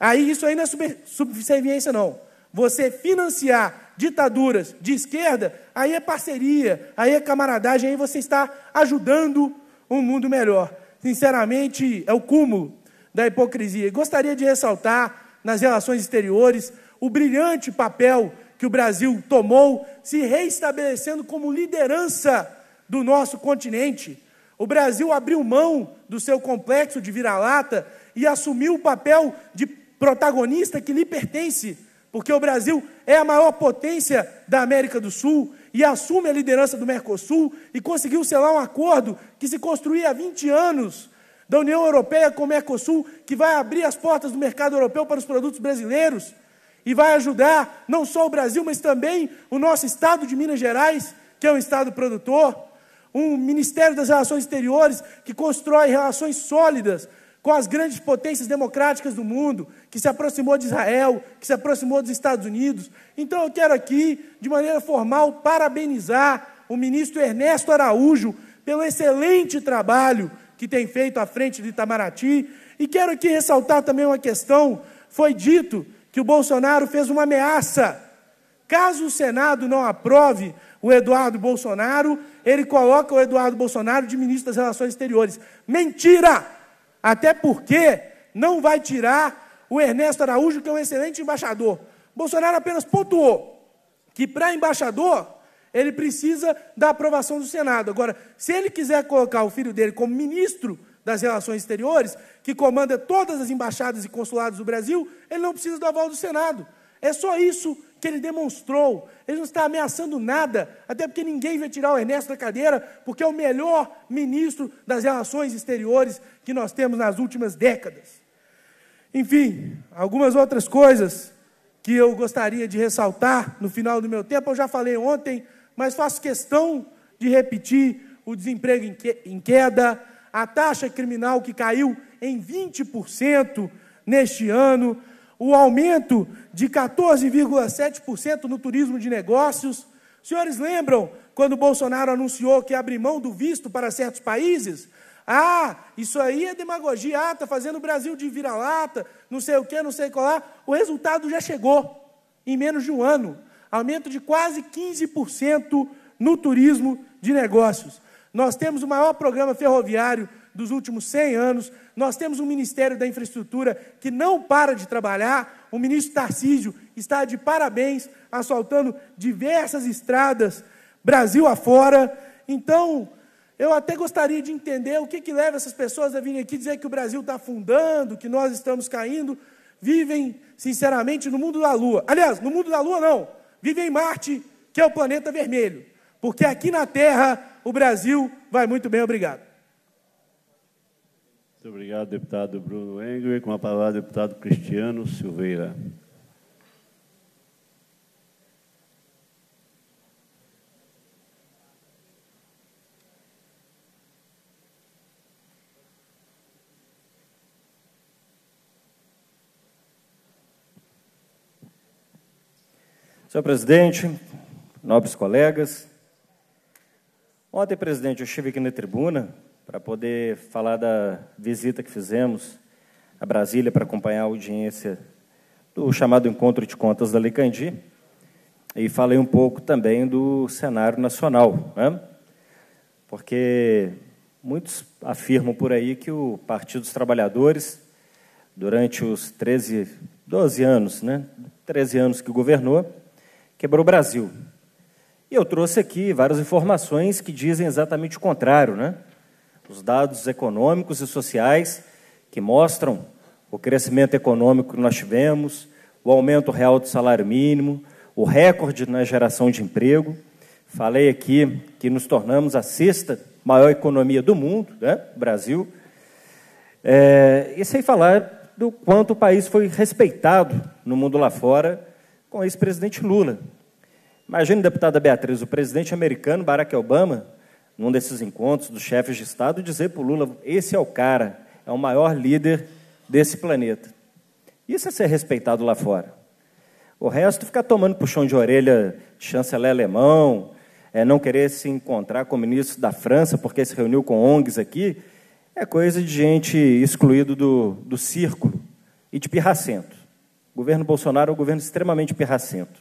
Aí isso aí não é subserviência, não. Você financiar ditaduras de esquerda, aí é parceria, aí é camaradagem, aí você está ajudando um mundo melhor. Sinceramente, é o cúmulo da hipocrisia. E gostaria de ressaltar, nas relações exteriores, o brilhante papel que o Brasil tomou, se reestabelecendo como liderança do nosso continente. O Brasil abriu mão do seu complexo de vira-lata e assumiu o papel de protagonista que lhe pertence, porque o Brasil é a maior potência da América do Sul e assume a liderança do Mercosul e conseguiu selar um acordo que se construía há 20 anos da União Europeia com o Mercosul, que vai abrir as portas do mercado europeu para os produtos brasileiros, e vai ajudar não só o Brasil, mas também o nosso Estado de Minas Gerais, que é um Estado produtor, um Ministério das Relações Exteriores que constrói relações sólidas com as grandes potências democráticas do mundo, que se aproximou de Israel, que se aproximou dos Estados Unidos. Então eu quero aqui, de maneira formal, parabenizar o ministro Ernesto Araújo pelo excelente trabalho que tem feito à frente do Itamaraty. E quero aqui ressaltar também uma questão. Foi dito que o Bolsonaro fez uma ameaça. Caso o Senado não aprove o Eduardo Bolsonaro, ele coloca o Eduardo Bolsonaro de ministro das Relações Exteriores. Mentira! Até porque não vai tirar o Ernesto Araújo, que é um excelente embaixador. Bolsonaro apenas pontuou que, para embaixador, ele precisa da aprovação do Senado. Agora, se ele quiser colocar o filho dele como ministro das Relações Exteriores, que comanda todas as embaixadas e consulados do Brasil, ele não precisa do aval do Senado. É só isso que ele demonstrou. Ele não está ameaçando nada, até porque ninguém vai tirar o Ernesto da cadeira, porque é o melhor ministro das Relações Exteriores que nós temos nas últimas décadas. Enfim, algumas outras coisas que eu gostaria de ressaltar no final do meu tempo, eu já falei ontem, mas faço questão de repetir: o desemprego em queda, a taxa criminal que caiu em 20% neste ano, o aumento de 14,7% no turismo de negócios. Os senhores lembram quando Bolsonaro anunciou que abre mão do visto para certos países? Ah, isso aí é demagogia, ah, está fazendo o Brasil de vira-lata, não sei o quê, não sei qual lá. O resultado já chegou, em menos de um ano. Aumento de quase 15% no turismo de negócios. Nós temos o maior programa ferroviário dos últimos 100 anos, nós temos um Ministério da Infraestrutura que não para de trabalhar, o ministro Tarcísio está de parabéns, asfaltando diversas estradas, Brasil afora. Então, eu até gostaria de entender o que, que leva essas pessoas a virem aqui dizer que o Brasil está afundando, que nós estamos caindo. Vivem, sinceramente, no mundo da Lua. Aliás, no mundo da Lua não, vivem em Marte, que é o planeta vermelho, porque aqui na Terra o Brasil vai muito bem, obrigado. Muito obrigado, deputado Bruno Engler. Com a palavra, deputado Cristiano Silveira. Senhor presidente, nobres colegas, ontem, presidente, eu estive aqui na tribuna para poder falar da visita que fizemos a Brasília para acompanhar a audiência do chamado Encontro de Contas da Licandi, e falei um pouco também do cenário nacional, né? Porque muitos afirmam por aí que o Partido dos Trabalhadores, durante os 12 anos, né, 13 anos que governou, quebrou o Brasil. E eu trouxe aqui várias informações que dizem exatamente o contrário, né? Os dados econômicos e sociais que mostram o crescimento econômico que nós tivemos, o aumento real do salário mínimo, o recorde na geração de emprego. Falei aqui que nos tornamos a 6ª maior economia do mundo, né, Brasil, e sem falar do quanto o país foi respeitado no mundo lá fora com o ex-presidente Lula. Imagine, deputada Beatriz, o presidente americano Barack Obama, num desses encontros dos chefes de Estado, dizer para o Lula: esse é o cara, é o maior líder desse planeta. Isso é ser respeitado lá fora. O resto fica tomando puxão de orelha de chanceler alemão, não querer se encontrar com o ministro da França porque se reuniu com ONGs aqui, é coisa de gente excluída do círculo e de pirracento. O governo Bolsonaro é um governo extremamente pirracento.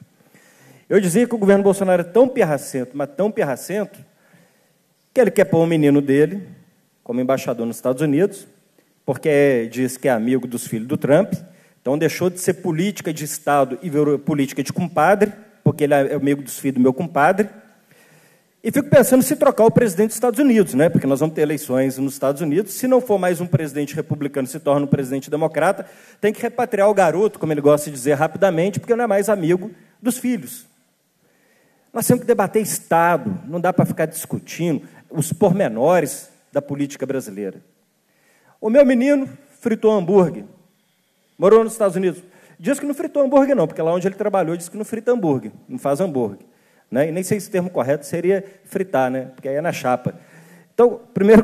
Eu dizia que o governo Bolsonaro é tão pirracento, mas tão pirracento, que ele quer pôr o menino dele como embaixador nos Estados Unidos, porque diz que é amigo dos filhos do Trump, então deixou de ser política de Estado e virou política de compadre, porque ele é amigo dos filhos do meu compadre. E fico pensando se trocar o presidente dos Estados Unidos, né? Porque nós vamos ter eleições nos Estados Unidos, se não for mais um presidente republicano, se torna um presidente democrata, tem que repatriar o garoto, como ele gosta de dizer, rapidamente, porque não é mais amigo dos filhos. Nós temos que debater Estado, não dá para ficar discutindo os pormenores da política brasileira. O meu menino fritou hambúrguer, morou nos Estados Unidos. Diz que não fritou hambúrguer, não, porque lá onde ele trabalhou diz que não frita hambúrguer, não faz hambúrguer, né? E nem sei se o termo correto seria fritar, né? Porque aí é na chapa. Então, primeiro,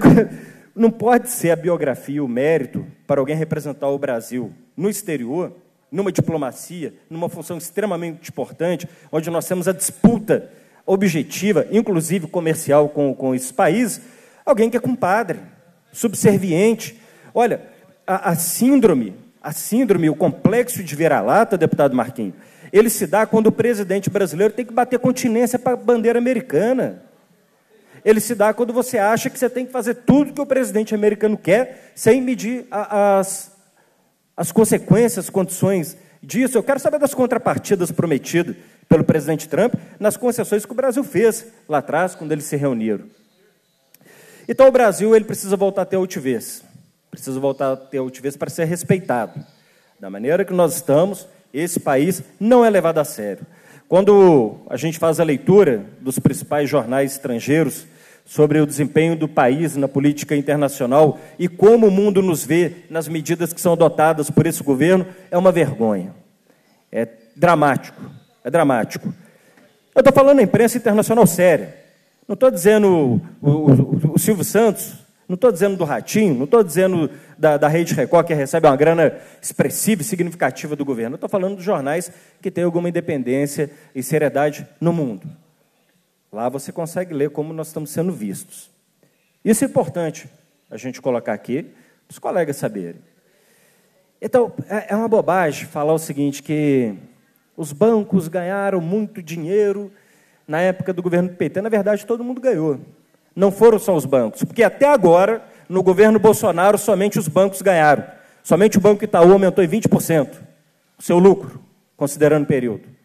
Não pode ser a biografia, o mérito, para alguém representar o Brasil no exterior, numa diplomacia, numa função extremamente importante, onde nós temos a disputa objetiva, inclusive comercial, com esses países, alguém que é compadre, subserviente. Olha, a síndrome, o complexo de vira-lata, deputado Marquinhos, ele se dá quando o presidente brasileiro tem que bater continência para a bandeira americana. Ele se dá quando você acha que você tem que fazer tudo que o presidente americano quer, sem medir as consequências, as condições disso. Eu quero saber das contrapartidas prometidas pelo presidente Trump nas concessões que o Brasil fez lá atrás, quando eles se reuniram. Então, o Brasil ele precisa voltar a ter altivez. Precisa voltar a ter altivez para ser respeitado. Da maneira que nós estamos, esse país não é levado a sério. Quando a gente faz a leitura dos principais jornais estrangeiros sobre o desempenho do país na política internacional e como o mundo nos vê nas medidas que são adotadas por esse governo, é uma vergonha. É dramático, é dramático. Eu estou falando da imprensa internacional séria. Não estou dizendo o Silvio Santos, não estou dizendo do Ratinho, não estou dizendo da Rede Record, que recebe uma grana expressiva e significativa do governo. Eu estou falando dos jornais que têm alguma independência e seriedade no mundo. Lá você consegue ler como nós estamos sendo vistos. Isso é importante a gente colocar aqui, para os colegas saberem. Então, é uma bobagem falar o seguinte, que os bancos ganharam muito dinheiro na época do governo do PT. Na verdade, todo mundo ganhou. Não foram só os bancos, porque até agora, no governo Bolsonaro, somente os bancos ganharam. Somente o Banco Itaú aumentou em 20% o seu lucro, considerando o período.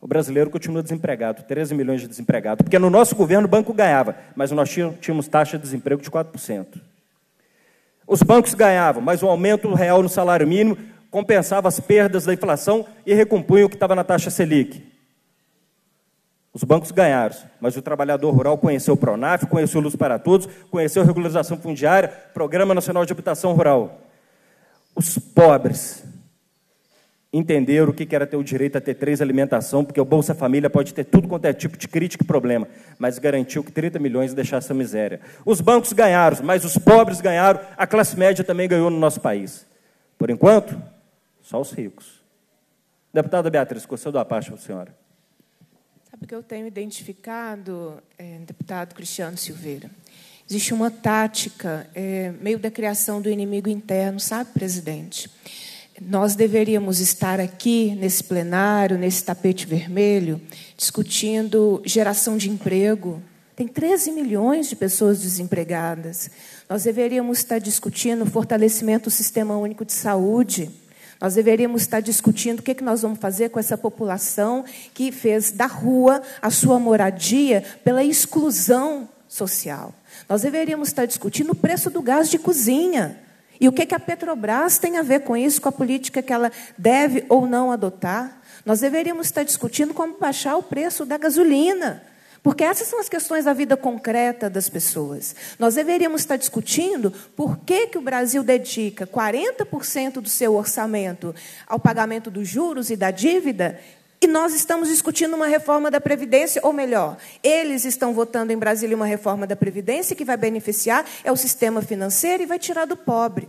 O brasileiro continua desempregado, 13 milhões de desempregados, porque no nosso governo o banco ganhava, mas nós tínhamos taxa de desemprego de 4%. Os bancos ganhavam, mas o aumento real no salário mínimo compensava as perdas da inflação e recompunha o que estava na taxa Selic. Os bancos ganharam, mas o trabalhador rural conheceu o Pronaf, conheceu o Luz para Todos, conheceu a regularização fundiária, Programa Nacional de Habitação Rural. Os pobres entenderam o que era ter o direito a ter 3 alimentação, porque o Bolsa Família pode ter tudo quanto é tipo de crítica e problema, mas garantiu que 30 milhões deixasse a miséria. Os bancos ganharam, mas os pobres ganharam, a classe média também ganhou no nosso país. Por enquanto, só os ricos. Deputada Beatriz, gostou da parte, senhora? Sabe o que eu tenho identificado, deputado Cristiano Silveira? Existe uma tática, meio da criação do inimigo interno, sabe, presidente? Nós deveríamos estar aqui, nesse plenário, nesse tapete vermelho, discutindo geração de emprego. Tem 13 milhões de pessoas desempregadas. Nós deveríamos estar discutindo o fortalecimento do Sistema Único de Saúde. Nós deveríamos estar discutindo o que é que nós vamos fazer com essa população que fez da rua a sua moradia pela exclusão social. Nós deveríamos estar discutindo o preço do gás de cozinha. E o que a Petrobras tem a ver com isso, com a política que ela deve ou não adotar? Nós deveríamos estar discutindo como baixar o preço da gasolina, porque essas são as questões da vida concreta das pessoas. Nós deveríamos estar discutindo por que o Brasil dedica 40% do seu orçamento ao pagamento dos juros e da dívida, e nós estamos discutindo uma reforma da Previdência, ou melhor, eles estão votando em Brasília uma reforma da Previdência que vai beneficiar o sistema financeiro e vai tirar do pobre.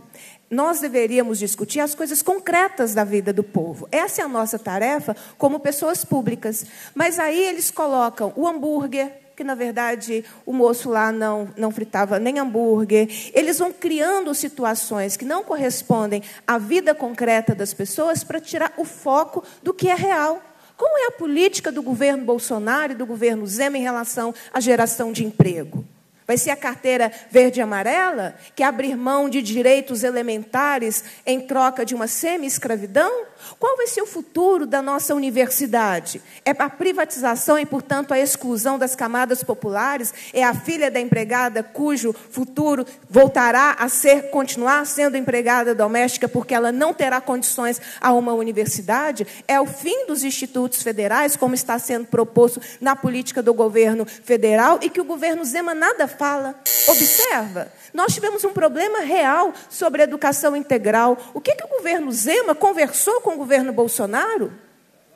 Nós deveríamos discutir as coisas concretas da vida do povo. Essa é a nossa tarefa como pessoas públicas. Mas aí eles colocam o hambúrguer, que, na verdade, o moço lá não fritava nem hambúrguer. Eles vão criando situações que não correspondem à vida concreta das pessoas para tirar o foco do que é real. Como é a política do governo Bolsonaro e do governo Zema em relação à geração de emprego? Vai ser a carteira verde e amarela, que é abrir mão de direitos elementares em troca de uma semi-escravidão? Qual vai ser o futuro da nossa universidade? É a privatização e, portanto, a exclusão das camadas populares? É a filha da empregada cujo futuro voltará a ser, continuar sendo empregada doméstica porque ela não terá condições a uma universidade? É o fim dos institutos federais, como está sendo proposto na política do governo federal e que o governo Zema nada fala? Observa, nós tivemos um problema real sobre a educação integral. O que o governo Zema conversou com o governo Bolsonaro?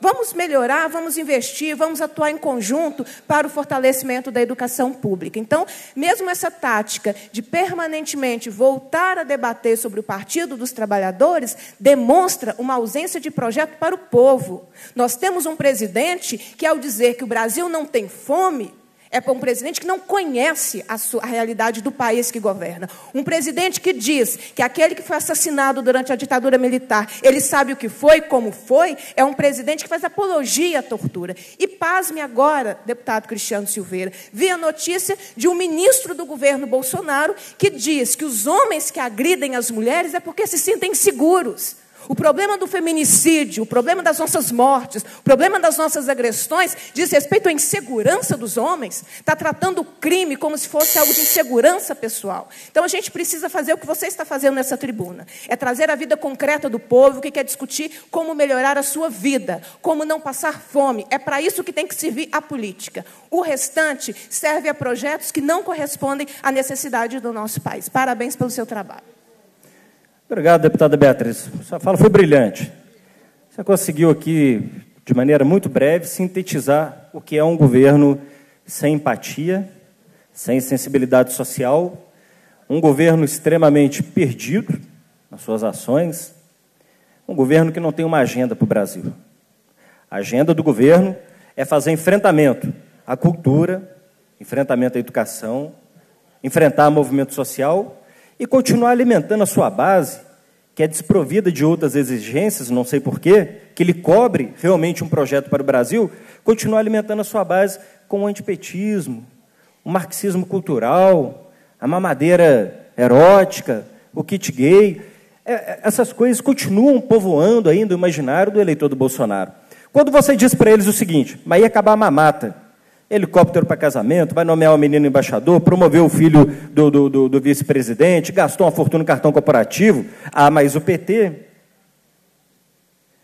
Vamos melhorar, vamos investir, vamos atuar em conjunto para o fortalecimento da educação pública. Então, mesmo essa tática de permanentemente voltar a debater sobre o Partido dos Trabalhadores demonstra uma ausência de projeto para o povo. Nós temos um presidente que, ao dizer que o Brasil não tem fome, é um presidente que não conhece a realidade do país que governa. Um presidente que diz que aquele que foi assassinado durante a ditadura militar, ele sabe o que foi, como foi, é um presidente que faz apologia à tortura. E, pasme agora, deputado Cristiano Silveira, vi a notícia de um ministro do governo Bolsonaro que diz que os homens que agridem as mulheres é porque se sentem seguros. O problema do feminicídio, o problema das nossas mortes, o problema das nossas agressões diz respeito à insegurança dos homens. Está tratando o crime como se fosse algo de insegurança pessoal. Então, a gente precisa fazer o que você está fazendo nessa tribuna. É trazer a vida concreta do povo, que quer discutir como melhorar a sua vida, como não passar fome. É para isso que tem que servir a política. O restante serve a projetos que não correspondem à necessidade do nosso país. Parabéns pelo seu trabalho. Obrigado, deputada Beatriz. Sua fala foi brilhante. Você conseguiu aqui, de maneira muito breve, sintetizar o que é um governo sem empatia, sem sensibilidade social, um governo extremamente perdido nas suas ações, um governo que não tem uma agenda para o Brasil. A agenda do governo é fazer enfrentamento à cultura, enfrentamento à educação, enfrentar o movimento social e continuar alimentando a sua base, que é desprovida de outras exigências, não sei porquê, que lhe cobre realmente um projeto para o Brasil, continuar alimentando a sua base com o antipetismo, o marxismo cultural, a mamadeira erótica, o kit gay. Essas coisas continuam povoando ainda o imaginário do eleitor do Bolsonaro. Quando você diz para eles o seguinte, mas ia acabar a mamata, helicóptero para casamento, vai nomear o menino embaixador, promoveu o filho do vice-presidente, gastou uma fortuna no cartão corporativo, ah, mas o PT...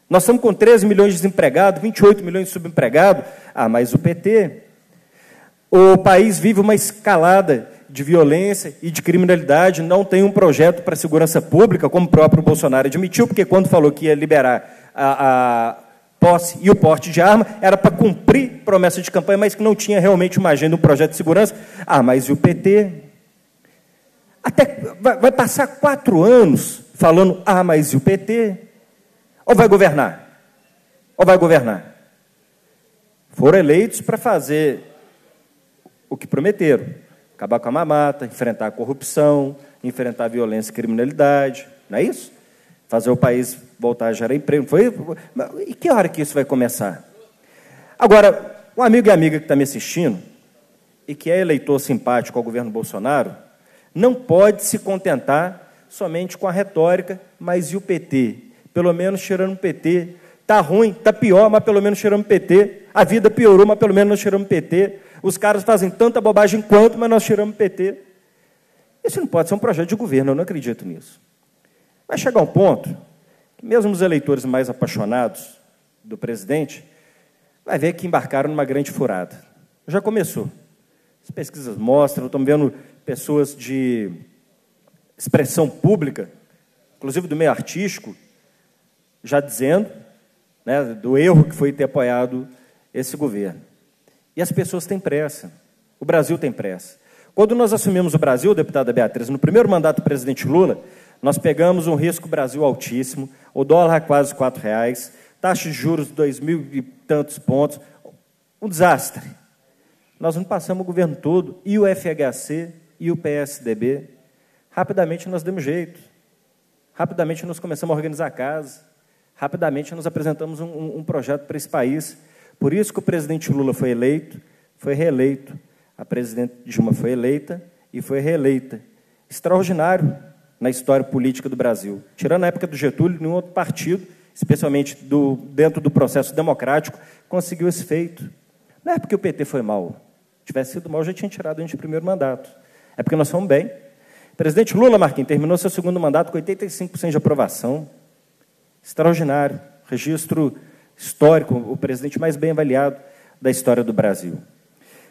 Nós estamos com 13 milhões de desempregados, 28 milhões de subempregados, ah, mas o PT... O país vive uma escalada de violência e de criminalidade, não tem um projeto para a segurança pública, como o próprio Bolsonaro admitiu, porque quando falou que ia liberar a posse e o porte de arma, era para cumprir promessa de campanha, mas que não tinha realmente uma agenda, um projeto de segurança. Ah, mas e o PT? Até vai passar 4 anos falando, ah, mas e o PT? Ou vai governar? Ou vai governar? Foram eleitos para fazer o que prometeram, acabar com a mamata, enfrentar a corrupção, enfrentar a violência e criminalidade, não é isso? Fazer o país voltar a gerar emprego. Foi? E que hora que isso vai começar? Agora, um amigo e amiga que está me assistindo e que é eleitor simpático ao governo Bolsonaro, não pode se contentar somente com a retórica, mas e o PT? Pelo menos cheirando o PT. Está ruim, está pior, mas pelo menos cheirando o PT. A vida piorou, mas pelo menos nós cheiramos o PT. Os caras fazem tanta bobagem quanto, mas nós cheiramos o PT. Isso não pode ser um projeto de governo, eu não acredito nisso. Vai chegar um ponto que mesmo os eleitores mais apaixonados do presidente vai ver que embarcaram numa grande furada. Já começou. As pesquisas mostram, estamos vendo pessoas de expressão pública, inclusive do meio artístico, já dizendo, né, do erro que foi ter apoiado esse governo. E as pessoas têm pressa. O Brasil tem pressa. Quando nós assumimos o Brasil, deputada Beatriz, no primeiro mandato do presidente Lula, nós pegamos um risco Brasil altíssimo, o dólar a quase R$4, taxa de juros de 2.000 e tantos pontos, um desastre. Nós não passamos o governo todo, e o FHC, e o PSDB. Rapidamente nós demos jeito, rapidamente nós começamos a organizar a casa, rapidamente nós apresentamos um projeto para esse país. Por isso que o presidente Lula foi eleito, foi reeleito, a presidente Dilma foi eleita e foi reeleita. Extraordinário na história política do Brasil. Tirando a época do Getúlio, nenhum outro partido, especialmente dentro do processo democrático, conseguiu esse feito. Não é porque o PT foi mal. Se tivesse sido mal, já tinha tirado a gente do primeiro mandato. É porque nós fomos bem. O presidente Lula, Marquinhos, terminou seu segundo mandato com 85% de aprovação. Extraordinário. Registro histórico, o presidente mais bem avaliado da história do Brasil.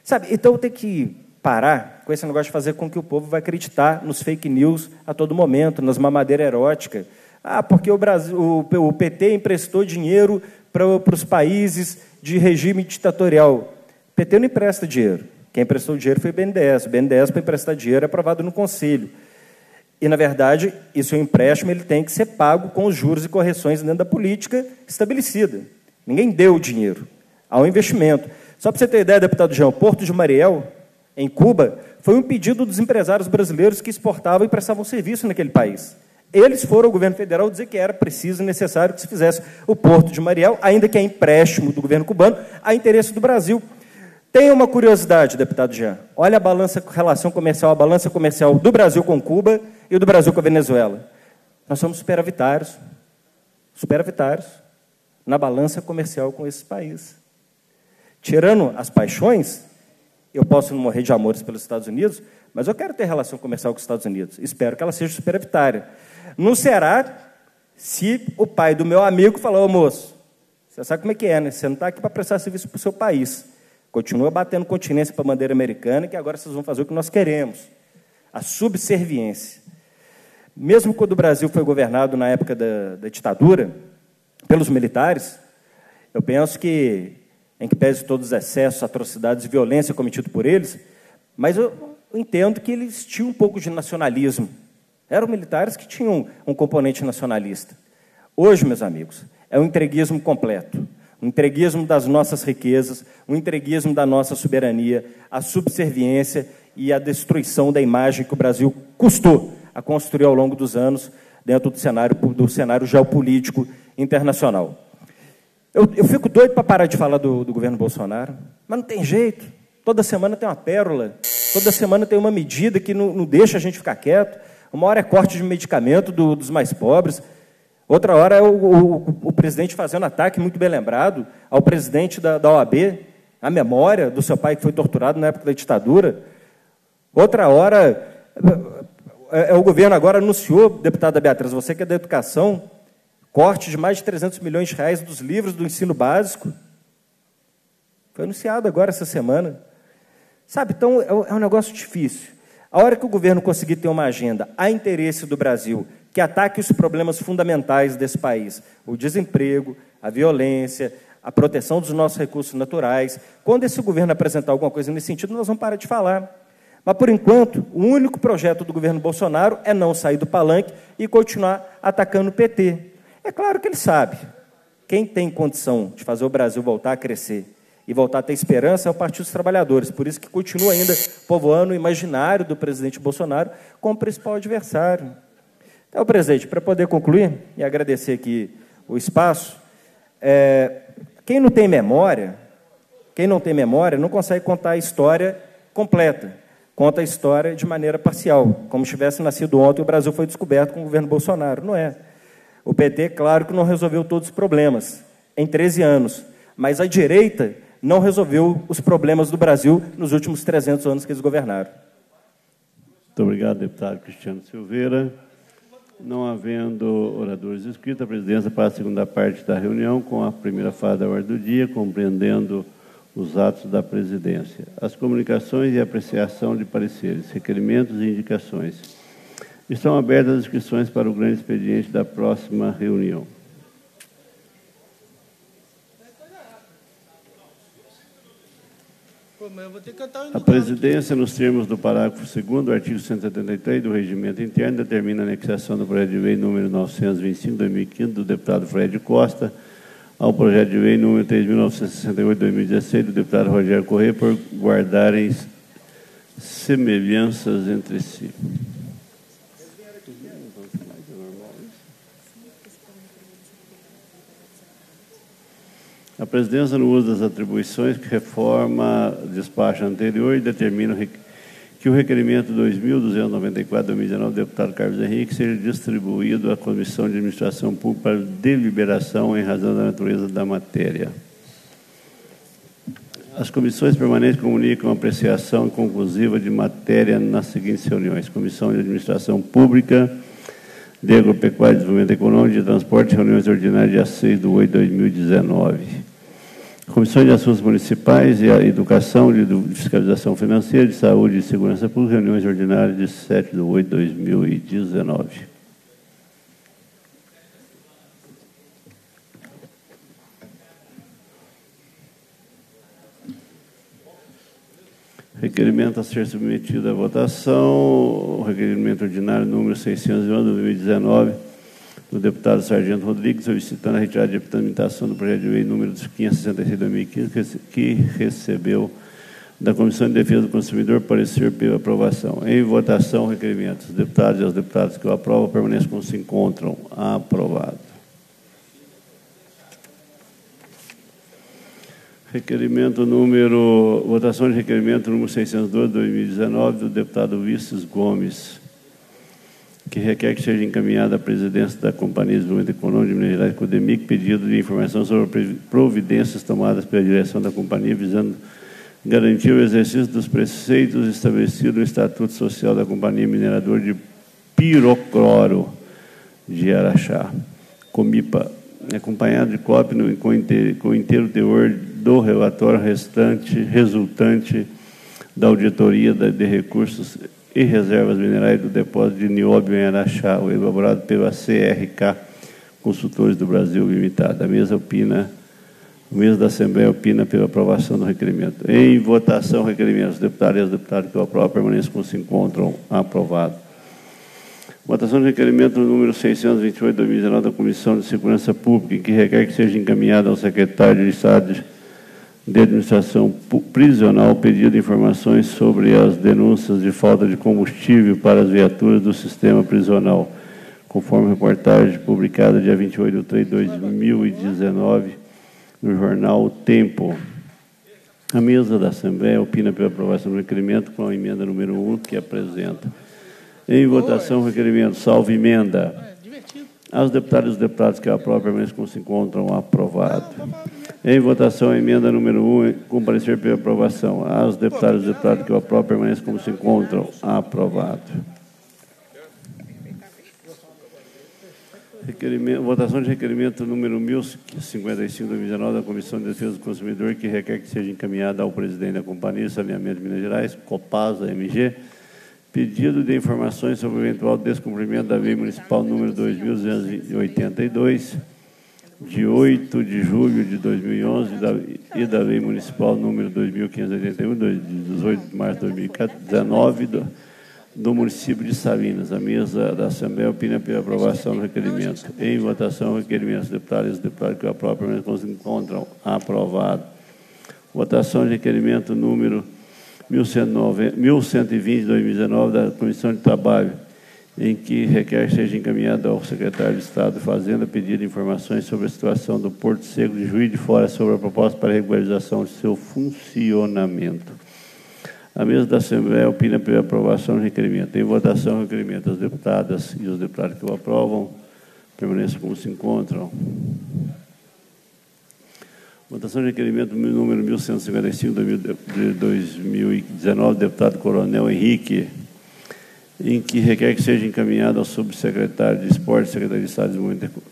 Sabe, então tem que parar com esse negócio de fazer com que o povo vai acreditar nos fake news a todo momento, nas mamadeiras eróticas. Ah, porque o PT emprestou dinheiro para os países de regime ditatorial. O PT não empresta dinheiro. Quem emprestou dinheiro foi o BNDES. O BNDES, para emprestar dinheiro, é aprovado no Conselho. E, na verdade, isso é um empréstimo, ele tem que ser pago com os juros e correções dentro da política estabelecida. Ninguém deu o dinheiro. Há um investimento. Só para você ter ideia, deputado Jean, o Porto de Mariel, em Cuba, foi um pedido dos empresários brasileiros que exportavam e prestavam serviço naquele país. Eles foram ao governo federal dizer que era preciso e necessário que se fizesse o Porto de Mariel, ainda que é empréstimo do governo cubano, a interesse do Brasil. Tem uma curiosidade, deputado Jean. Olha a balança, relação comercial, a balança comercial do Brasil com Cuba e do Brasil com a Venezuela. Nós somos superavitários, na balança comercial com esses países. Tirando as paixões, eu posso morrer de amores pelos Estados Unidos, mas eu quero ter relação comercial com os Estados Unidos. Espero que ela seja superavitária. Não será se o pai do meu amigo falar, ô moço, você sabe como é que é, né? Você não está aqui para prestar serviço para o seu país. Continua batendo continência para a bandeira americana, que agora vocês vão fazer o que nós queremos. A subserviência. Mesmo quando o Brasil foi governado na época da ditadura, pelos militares, eu penso que, em que pese todos os excessos, atrocidades e violência cometidos por eles, mas eu entendo que eles tinham um pouco de nacionalismo. Eram militares que tinham um componente nacionalista. Hoje, meus amigos, é um entreguismo completo. Um entreguismo das nossas riquezas, um entreguismo da nossa soberania, a subserviência e a destruição da imagem que o Brasil custou a construir ao longo dos anos dentro do cenário geopolítico internacional. Eu fico doido para parar de falar do governo Bolsonaro, mas não tem jeito. Toda semana tem uma pérola, toda semana tem uma medida que não deixa a gente ficar quieto. Uma hora é corte de medicamento dos mais pobres, outra hora é o presidente fazendo ataque, muito bem lembrado, ao presidente da OAB, à memória do seu pai que foi torturado na época da ditadura. Outra hora é o governo agora anunciou, deputada Beatriz, você que é da educação, corte de mais de 300 milhões de reais dos livros do ensino básico. Foi anunciado agora essa semana. Sabe, então é um negócio difícil. A hora que o governo conseguir ter uma agenda a interesse do Brasil que ataque os problemas fundamentais desse país, o desemprego, a violência, a proteção dos nossos recursos naturais, quando esse governo apresentar alguma coisa nesse sentido, nós vamos parar de falar. Mas, por enquanto, o único projeto do governo Bolsonaro é não sair do palanque e continuar atacando o PT. É claro que ele sabe. Quem tem condição de fazer o Brasil voltar a crescer e voltar a ter esperança é o Partido dos Trabalhadores. Por isso que continua ainda povoando o imaginário do presidente Bolsonaro como principal adversário. Então, presidente, para poder concluir e agradecer aqui o espaço, quem não tem memória não consegue contar a história completa, conta a história de maneira parcial, como se tivesse nascido ontem e o Brasil foi descoberto com o governo Bolsonaro. Não é. O PT, claro que não resolveu todos os problemas em 13 anos, mas a direita não resolveu os problemas do Brasil nos últimos 300 anos que eles governaram. Muito obrigado, deputado Cristiano Silveira. Não havendo oradores inscritos, a presidência passa a segunda parte da reunião com a primeira fase da ordem do dia, compreendendo os atos da presidência, as comunicações e apreciação de pareceres, requerimentos e indicações. Estão abertas as inscrições para o grande expediente da próxima reunião. A presidência, nos termos do parágrafo 2º do artigo 173 do Regimento Interno, determina a anexação do projeto de lei número 925/2015 do deputado Fred Costa ao projeto de lei número 3968/2016 do deputado Rogério Corrêa por guardarem semelhanças entre si. A presidência, no uso das atribuições que reforma o despacho anterior, e determina que o requerimento 2294/2019 do deputado Carlos Henrique seja distribuído à Comissão de Administração Pública para deliberação em razão da natureza da matéria. As comissões permanentes comunicam apreciação conclusiva de matéria nas seguintes reuniões: Comissão de Administração Pública, de Agropecuária, Desenvolvimento Econômico, de Transporte, reuniões ordinárias dia 6/8/2019. Comissões de Assuntos Municipais e Educação, de Fiscalização Financeira, de Saúde e Segurança Pública, reuniões ordinárias de 7/8/2019. Requerimento a ser submetido à votação, o requerimento ordinário número 611/2019, do deputado Sargento Rodrigues, solicitando a retirada de implementação do projeto de lei número 566/2015, que recebeu da Comissão de Defesa do Consumidor parecer pela aprovação. Em votação, requerimentos. Os deputados e as deputadas que o aprovam permaneçam como se encontram. Aprovado. Requerimento número... Votação de requerimento número 602/2019, do deputado Ulisses Gomes, que requer que seja encaminhada à presidência da Companhia de Desenvolvimento Econômico de Minas Gerais, CODEMIC, pedido de informação sobre providências tomadas pela direção da companhia, visando garantir o exercício dos preceitos estabelecidos no Estatuto Social da Companhia Mineradora de Pirocloro de Araxá, Comipa, acompanhado de cópia com o inteiro teor do relatório resultante da auditoria de recursos e reservas minerais do depósito de nióbio em Araxá, elaborado pela CRK Consultores do Brasil Limitada. O mesa da Assembleia opina pela aprovação do requerimento. Em votação, requerimentos. Os deputados e as deputadas que o aprovam permaneçam como se encontram. Aprovado. Votação do requerimento número 628/2019 da Comissão de Segurança Pública, que requer que seja encaminhada ao secretário de Estado de Administração Prisional pedido de informações sobre as denúncias de falta de combustível para as viaturas do sistema prisional, conforme reportagem publicada dia 28/3/2019 no jornal O Tempo. A mesa da Assembleia opina pela aprovação do requerimento com a emenda número 1 que apresenta. Em votação, o requerimento, salvo emenda. Aos deputados e os deputados que aprovam, permaneçam como se encontram. Aprovado. Em votação, a emenda número 1, com parecer pela aprovação. Aos deputados e os deputados que aprovam, permaneçam como se encontram. Aprovado. Votação de requerimento número 1055/2019 da Comissão de Defesa do Consumidor, que requer que seja encaminhada ao presidente da Companhia de Saneamento de Minas Gerais, Copasa MG, pedido de informações sobre o eventual descumprimento da Lei Municipal número 2282, de 8 de julho de 2011, e da Lei Municipal número 2581, de 18 de março de 2019, do município de Salinas. A mesa da Assembleia opina pela aprovação do requerimento. Em votação, requerimentos. Deputados e deputadas que aprovam, se encontram. Aprovado. Votação de requerimento número 1120/2019 da Comissão de Trabalho, em que requer que seja encaminhado ao secretário de Estado da Fazenda pedido de informações sobre a situação do Porto Seco de Juiz de Fora, sobre a proposta para a regularização de seu funcionamento. A mesa da Assembleia opina pela aprovação do requerimento. Em votação, o requerimento. As deputadas e os deputados que o aprovam permaneçam como se encontram. Votação de requerimento número 1155/2019, deputado Coronel Henrique, em que requer que seja encaminhado ao subsecretário de Esporte, secretário de Estado de Desenvolvimento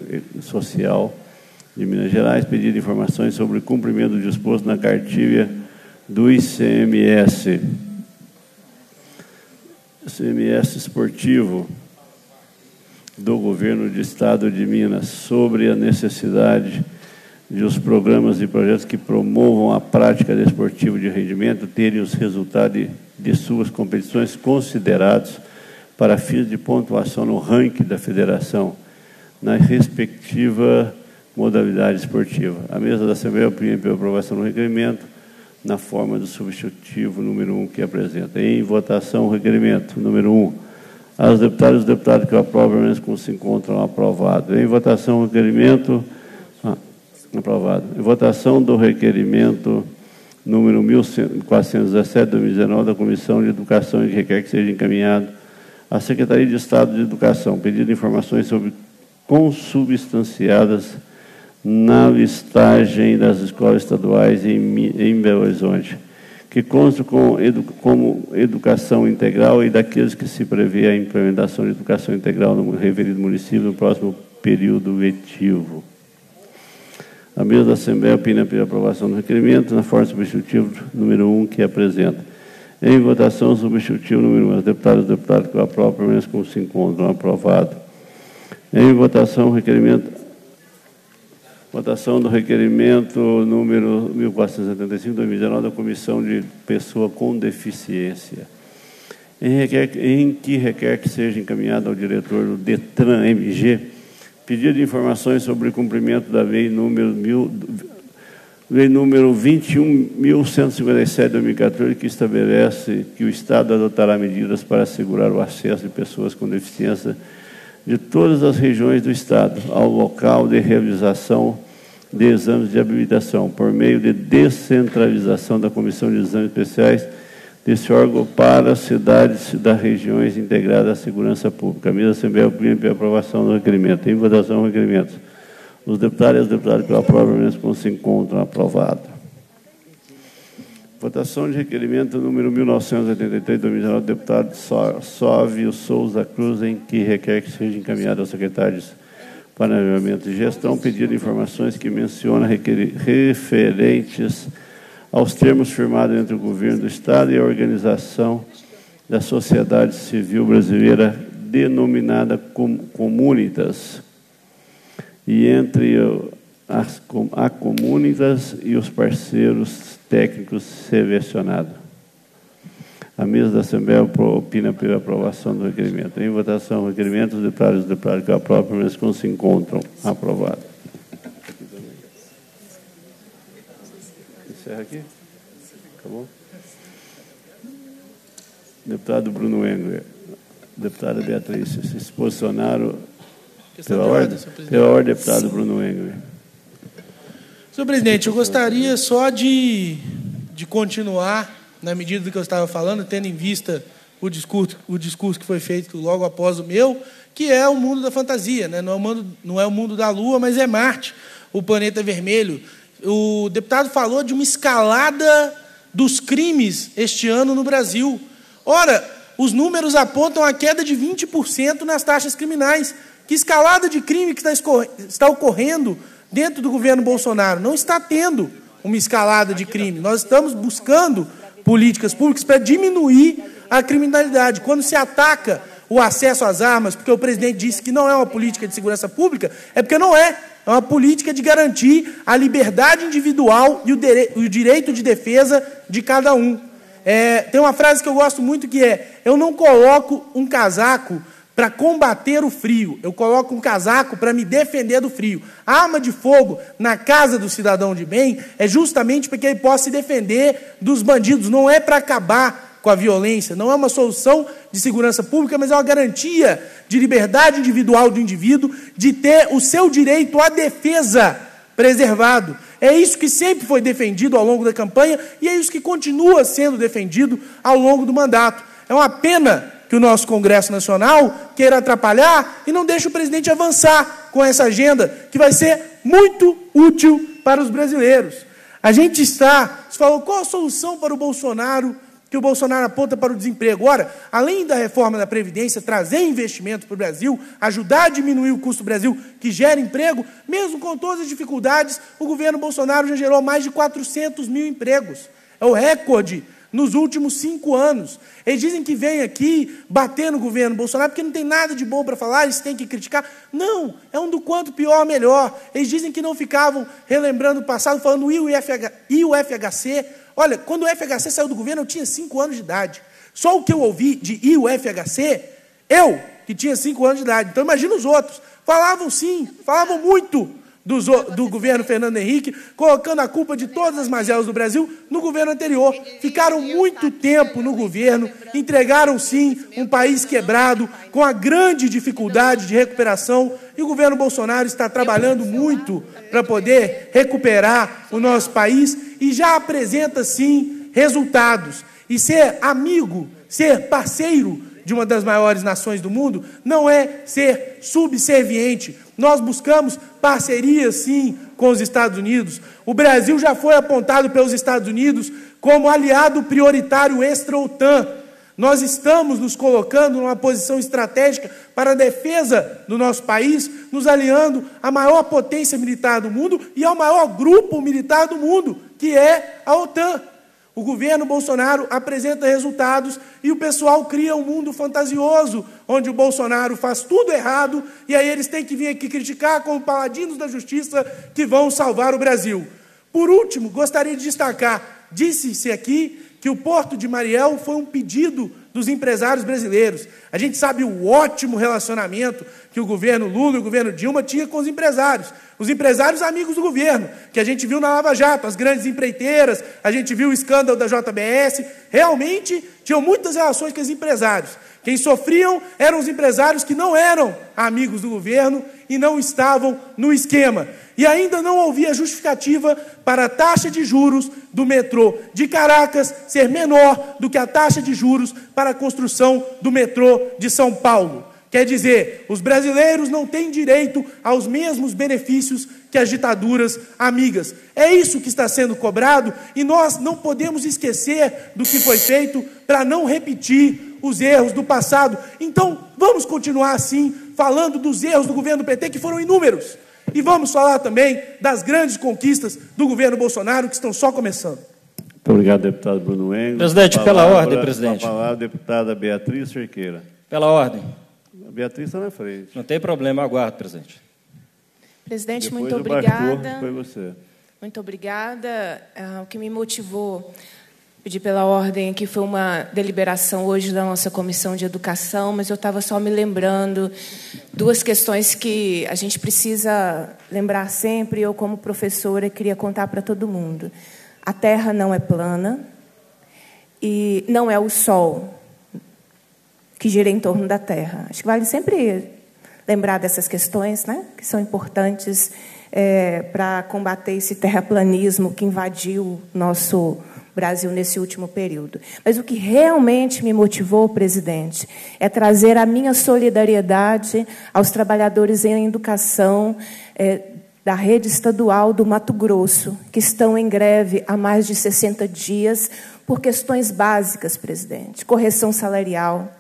Social de Minas Gerais, pedido de informações sobre o cumprimento do disposto na cartilha do ICMS esportivo do Governo do Estado de Minas, sobre a necessidade de os programas e projetos que promovam a prática desportiva de rendimento terem os resultados de suas competições considerados para fins de pontuação no ranking da federação, na respectiva modalidade esportiva. A mesa da Assembleia opina pela aprovação do requerimento na forma do substitutivo número 1 que apresenta. Em votação, o requerimento número 1. Aos deputados e os deputados que aprovam, como se encontram. Aprovado. Em votação, o requerimento... Aprovado. Em votação do requerimento número 1417/2019 da Comissão de Educação, que requer que seja encaminhado à Secretaria de Estado de Educação, pedido de informações sobre consubstanciadas na listagem das escolas estaduais em Belo Horizonte, que constam como educação integral, e daqueles que se prevê a implementação de educação integral no referido município no próximo período letivo. A mesa da Assembleia opina pela aprovação do requerimento na forma substitutiva número 1 que apresenta. Em votação, substitutivo número 1. Os deputados e deputadas que aprovam, permaneçam como se encontram. Aprovado. Em votação, requerimento. Votação do requerimento número 1475/2019 da Comissão de Pessoa com Deficiência, em que requer que seja encaminhado ao diretor do DETRAN MG pedido de informações sobre o cumprimento da lei número 21.157/2014, que estabelece que o Estado adotará medidas para assegurar o acesso de pessoas com deficiência de todas as regiões do Estado ao local de realização de exames de habilitação, por meio de descentralização da Comissão de Exames Especiais desse órgão para as cidades das regiões integradas à segurança pública. A mesa da Assembleia pede a aprovação do requerimento. Em votação o requerimento. Os deputados e as deputadas que aprovam não se encontram aprovado. Votação de requerimento número 1983/2019, do deputado Sóvio Souza Cruz, em que requer que seja encaminhado ao secretário de Planejamento e Gestão pedido de informações que menciona referentes aos termos firmados entre o Governo do Estado e a organização da sociedade civil brasileira denominada Comunitas, e entre a Comunitas e os parceiros técnicos selecionados. A mesa da Assembleia opina pela aprovação do requerimento. Em votação, o requerimento, os deputados e as deputadas que aprovam, mas não se encontram aprovados. Encerra aqui? Acabou? Deputado Bruno Engler. Deputada Beatriz, se posicionaram pela ordem. Pela ordem, deputado Bruno Engler. Senhor presidente, eu gostaria só de continuar, na medida do que eu estava falando, tendo em vista o discurso que foi feito logo após o meu, que é o mundo da fantasia, né? Não é o mundo da Lua, mas é Marte, o planeta vermelho. O deputado falou de uma escalada dos crimes este ano no Brasil. Ora, os números apontam a queda de 20% nas taxas criminais. Que escalada de crime que está ocorrendo dentro do governo Bolsonaro? Não está tendo uma escalada de crime. Nós estamos buscando políticas públicas para diminuir a criminalidade. Quando se ataca o acesso às armas, porque o presidente disse que não é uma política de segurança pública, é porque não é. É uma política de garantir a liberdade individual e o direito de defesa de cada um. Tem uma frase que eu gosto muito que é: eu não coloco um casaco para combater o frio, eu coloco um casaco para me defender do frio. A arma de fogo na casa do cidadão de bem é justamente para que ele possa se defender dos bandidos, não é para acabar com a violência, não é uma solução de segurança pública, mas é uma garantia de liberdade individual do indivíduo de ter o seu direito à defesa preservado. É isso que sempre foi defendido ao longo da campanha e é isso que continua sendo defendido ao longo do mandato. É uma pena que o nosso Congresso Nacional queira atrapalhar e não deixe o presidente avançar com essa agenda, que vai ser muito útil para os brasileiros. A gente se falou qual a solução para o Bolsonaro, que o Bolsonaro aponta para o desemprego. Ora, além da reforma da Previdência, trazer investimento para o Brasil, ajudar a diminuir o custo do Brasil, que gera emprego, mesmo com todas as dificuldades, o governo Bolsonaro já gerou mais de 400 mil empregos. É o recorde nos últimos 5 anos. Eles dizem que vem aqui bater no governo Bolsonaro porque não tem nada de bom para falar, eles têm que criticar. Não, é um do quanto pior, melhor. Eles dizem que não ficavam relembrando o passado, falando e o FHC. Olha, quando o FHC saiu do governo, eu tinha 5 anos de idade. Só o que eu ouvi de e o FHC, eu, que tinha 5 anos de idade. Então, imagina os outros. Falavam sim, falavam muito do governo Fernando Henrique, colocando a culpa de todas as mazelas do Brasil no governo anterior. Ficaram muito tempo no governo, entregaram, sim, um país quebrado, com a grande dificuldade de recuperação, e o governo Bolsonaro está trabalhando muito para poder recuperar o nosso país e já apresenta, sim, resultados. E ser amigo, ser parceiro de uma das maiores nações do mundo, não é ser subserviente. Nós buscamos parcerias, sim, com os Estados Unidos. O Brasil já foi apontado pelos Estados Unidos como aliado prioritário extra-OTAN. Nós estamos nos colocando numa posição estratégica para a defesa do nosso país, nos aliando à maior potência militar do mundo e ao maior grupo militar do mundo, que é a OTAN. O governo Bolsonaro apresenta resultados e o pessoal cria um mundo fantasioso, onde o Bolsonaro faz tudo errado e aí eles têm que vir aqui criticar como paladinos da justiça que vão salvar o Brasil. Por último, gostaria de destacar, disse-se aqui, que o Porto de Mariel foi um pedido dos empresários brasileiros. A gente sabe o ótimo relacionamento que o governo Lula e o governo Dilma tinha com os empresários amigos do governo, que a gente viu na Lava Jato, as grandes empreiteiras, a gente viu o escândalo da JBS, realmente tinham muitas relações com os empresários. Quem sofriam eram os empresários que não eram amigos do governo e não estavam no esquema. E ainda não ouvi a justificativa para a taxa de juros do metrô de Caracas ser menor do que a taxa de juros para a construção do metrô de São Paulo. Quer dizer, os brasileiros não têm direito aos mesmos benefícios que as ditaduras amigas. É isso que está sendo cobrado e nós não podemos esquecer do que foi feito para não repetir os erros do passado. Então, vamos continuar assim, falando dos erros do governo do PT, que foram inúmeros. E vamos falar também das grandes conquistas do governo Bolsonaro, que estão só começando. Muito obrigado, deputado Bruno Engel. Presidente, pela ordem, presidente. A palavra, deputada Beatriz Cerqueira. Pela ordem. Beatriz está na frente. Não tem problema, aguardo, presidente. Presidente, depois muito obrigada. Barco, foi você. Muito obrigada. O que me motivou a pedir pela ordem aqui foi uma deliberação hoje da nossa Comissão de Educação, mas eu estava só me lembrando duas questões que a gente precisa lembrar sempre. Eu, como professora, queria contar para todo mundo. A Terra não é plana e não é o Sol que gira em torno da Terra. Acho que vale sempre lembrar dessas questões, né, que são importantes para combater esse terraplanismo que invadiu nosso Brasil nesse último período. Mas o que realmente me motivou, presidente, é trazer a minha solidariedade aos trabalhadores em educação da rede estadual do Mato Grosso, que estão em greve há mais de 60 dias por questões básicas, presidente, correção salarial,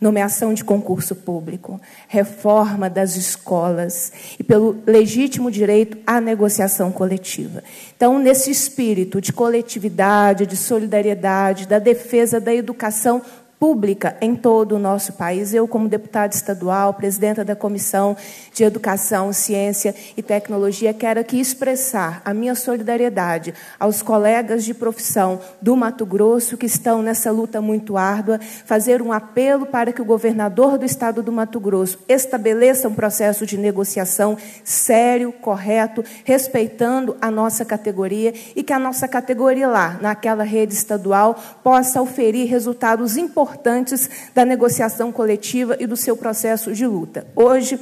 nomeação de concurso público, reforma das escolas e pelo legítimo direito à negociação coletiva. Então, nesse espírito de coletividade, de solidariedade, da defesa da educação pública em todo o nosso país, eu, como deputada estadual, presidenta da Comissão de Educação, Ciência e Tecnologia, quero aqui expressar a minha solidariedade aos colegas de profissão do Mato Grosso que estão nessa luta muito árdua, fazer um apelo para que o governador do estado do Mato Grosso estabeleça um processo de negociação sério, correto, respeitando a nossa categoria e que a nossa categoria lá, naquela rede estadual, possa oferir resultados importantes da negociação coletiva e do seu processo de luta. Hoje,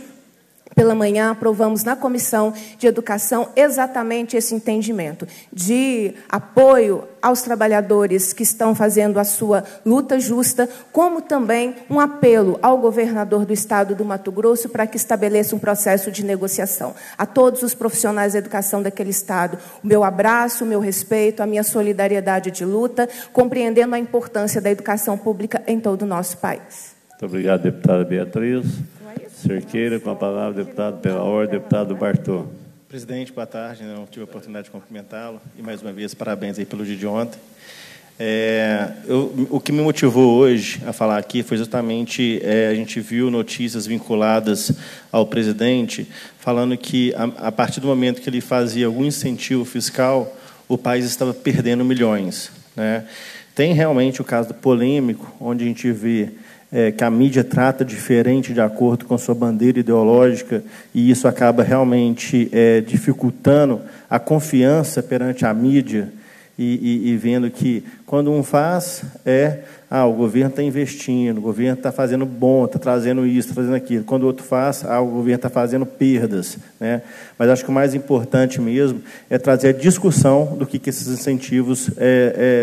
pela manhã, aprovamos na Comissão de Educação exatamente esse entendimento de apoio aos trabalhadores que estão fazendo a sua luta justa, como também um apelo ao governador do estado do Mato Grosso para que estabeleça um processo de negociação. A todos os profissionais da educação daquele estado, o meu abraço, o meu respeito, a minha solidariedade de luta, compreendendo a importância da educação pública em todo o nosso país. Muito obrigado, deputada Beatriz. Cerqueira, com a palavra, deputado, pela ordem, deputado Bartô. Presidente, boa tarde, não tive a oportunidade de cumprimentá-lo, e mais uma vez, parabéns aí pelo dia de ontem. O que me motivou hoje a falar aqui foi justamente, a gente viu notícias vinculadas ao presidente, falando que, a partir do momento que ele fazia algum incentivo fiscal, o país estava perdendo milhões, né? Tem realmente o caso polêmico, onde a gente vê que a mídia trata diferente de acordo com sua bandeira ideológica e isso acaba realmente dificultando a confiança perante a mídia e vendo que quando um faz o governo está investindo, o governo está fazendo bom, está trazendo isso, está fazendo aquilo. Quando o outro faz, o governo está fazendo perdas, né? Mas acho que o mais importante mesmo é trazer a discussão do que esses incentivos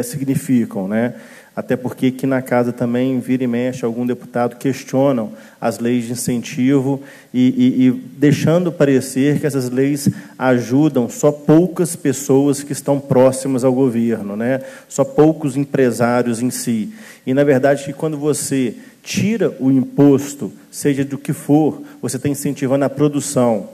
significam, né? Até porque aqui na casa também, vira e mexe, algum deputado questionam as leis de incentivo e deixando parecer que essas leis ajudam só poucas pessoas que estão próximas ao governo, né? Só poucos empresários em si. E, na verdade, que quando você tira o imposto, seja do que for, você está incentivando a produção.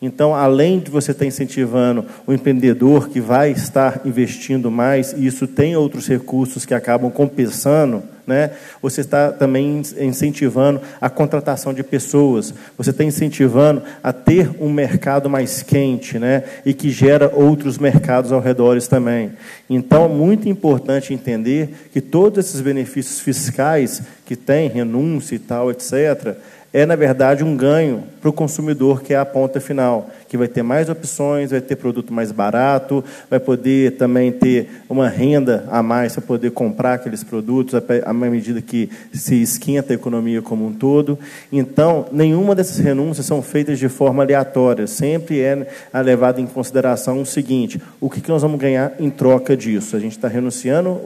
Então, além de você estar incentivando o empreendedor que vai estar investindo mais, e isso tem outros recursos que acabam compensando, né? Você está também incentivando a contratação de pessoas, você está incentivando a ter um mercado mais quente, né? E que gera outros mercados ao redor também. Então, é muito importante entender que todos esses benefícios fiscais que tem, renúncia e tal, etc., é, na verdade, um ganho para o consumidor, que é a ponta final, que vai ter mais opções, vai ter produto mais barato, vai poder também ter uma renda a mais para poder comprar aqueles produtos, à medida que se esquenta a economia como um todo. Então, nenhuma dessas renúncias são feitas de forma aleatória, sempre é levado em consideração o seguinte: o que nós vamos ganhar em troca disso? A gente está renunciando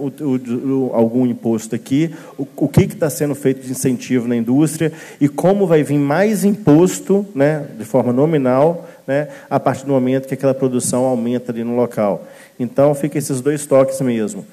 algum imposto aqui, o que está sendo feito de incentivo na indústria e como vai vir mais imposto, né, de forma nominal, né, a partir do momento que aquela produção aumenta ali no local. Então, fica esses dois toques mesmo.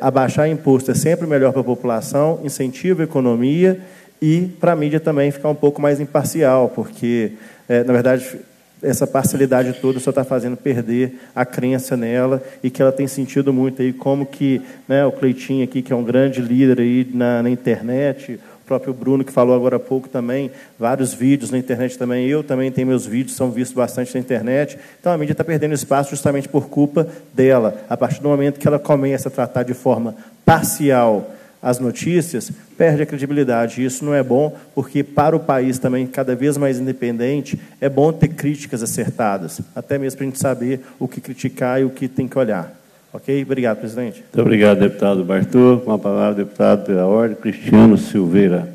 Abaixar imposto é sempre melhor para a população, incentiva a economia e, para a mídia também, ficar um pouco mais imparcial, porque, na verdade, essa parcialidade toda só está fazendo perder a crença nela, e que ela tem sentido muito aí, como que, né, o Cleitinho aqui, que é um grande líder aí na internet, o próprio Bruno, que falou agora há pouco também, vários vídeos na internet também, eu também tenho meus vídeos, são vistos bastante na internet. Então, a mídia está perdendo espaço justamente por culpa dela. A partir do momento que ela começa a tratar de forma parcial as notícias, perde a credibilidade. E isso não é bom, porque para o país também, cada vez mais independente, é bom ter críticas acertadas, até mesmo para a gente saber o que criticar e o que tem que olhar. Ok? Obrigado, presidente. Muito obrigado, deputado Bartô. Com a palavra, deputado pela ordem, Cristiano Silveira.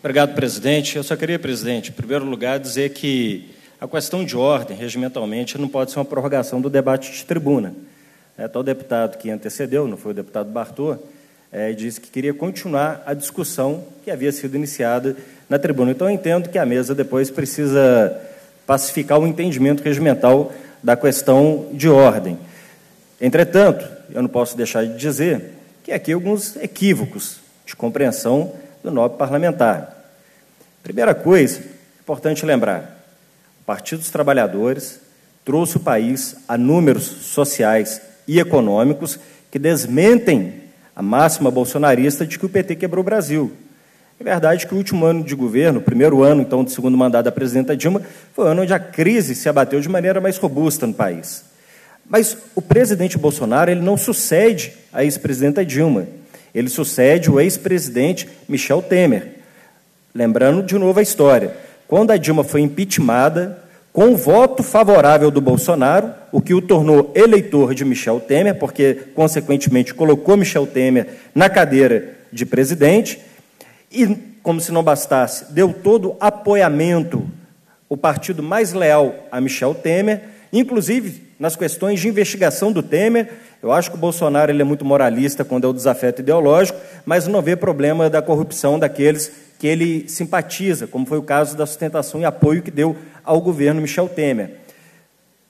Obrigado, presidente. Eu só queria, presidente, em primeiro lugar, dizer que a questão de ordem, regimentalmente, não pode ser uma prorrogação do debate de tribuna. Até o deputado que antecedeu, não foi o deputado Bartô, disse que queria continuar a discussão que havia sido iniciada na tribuna. Então, eu entendo que a mesa depois precisa pacificar o entendimento regimental da questão de ordem. Entretanto, eu não posso deixar de dizer que aqui alguns equívocos de compreensão do nobre parlamentar. Primeira coisa, importante lembrar, o Partido dos Trabalhadores trouxe o país a números sociais e econômicos que desmentem a máxima bolsonarista de que o PT quebrou o Brasil. É verdade que o último ano de governo, o primeiro ano, então, do segundo mandato da presidenta Dilma, foi o ano onde a crise se abateu de maneira mais robusta no país. Mas o presidente Bolsonaro, ele não sucede a ex-presidenta Dilma, ele sucede o ex-presidente Michel Temer. Lembrando de novo a história, quando a Dilma foi impeachmentada, com o voto favorável do Bolsonaro, o que o tornou eleitor de Michel Temer, porque, consequentemente, colocou Michel Temer na cadeira de presidente, e, como se não bastasse, deu todo apoiamento, o partido mais leal a Michel Temer, inclusive nas questões de investigação do Temer. Eu acho que o Bolsonaro, ele é muito moralista quando é o desafeto ideológico, mas não vê problema da corrupção daqueles que ele simpatiza, como foi o caso da sustentação e apoio que deu ao governo Michel Temer.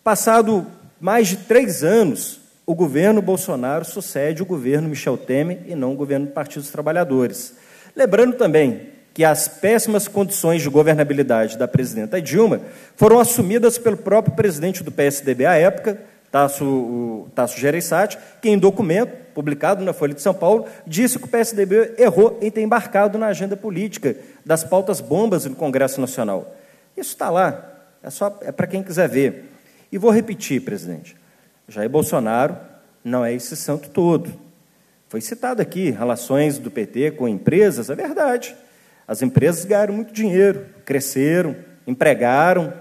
Passado mais de 3 anos, o governo Bolsonaro sucede o governo Michel Temer e não o governo do Partido dos Trabalhadores. Lembrando também que as péssimas condições de governabilidade da presidenta Dilma foram assumidas pelo próprio presidente do PSDB à época, Tasso Gereissati, que, em documento publicado na Folha de São Paulo, disse que o PSDB errou em ter embarcado na agenda política das pautas bombas no Congresso Nacional. Isso está lá, é para quem quiser ver. E vou repetir, presidente, Jair Bolsonaro não é esse santo todo. Foi citado aqui relações do PT com empresas, é verdade. As empresas ganharam muito dinheiro, cresceram, empregaram,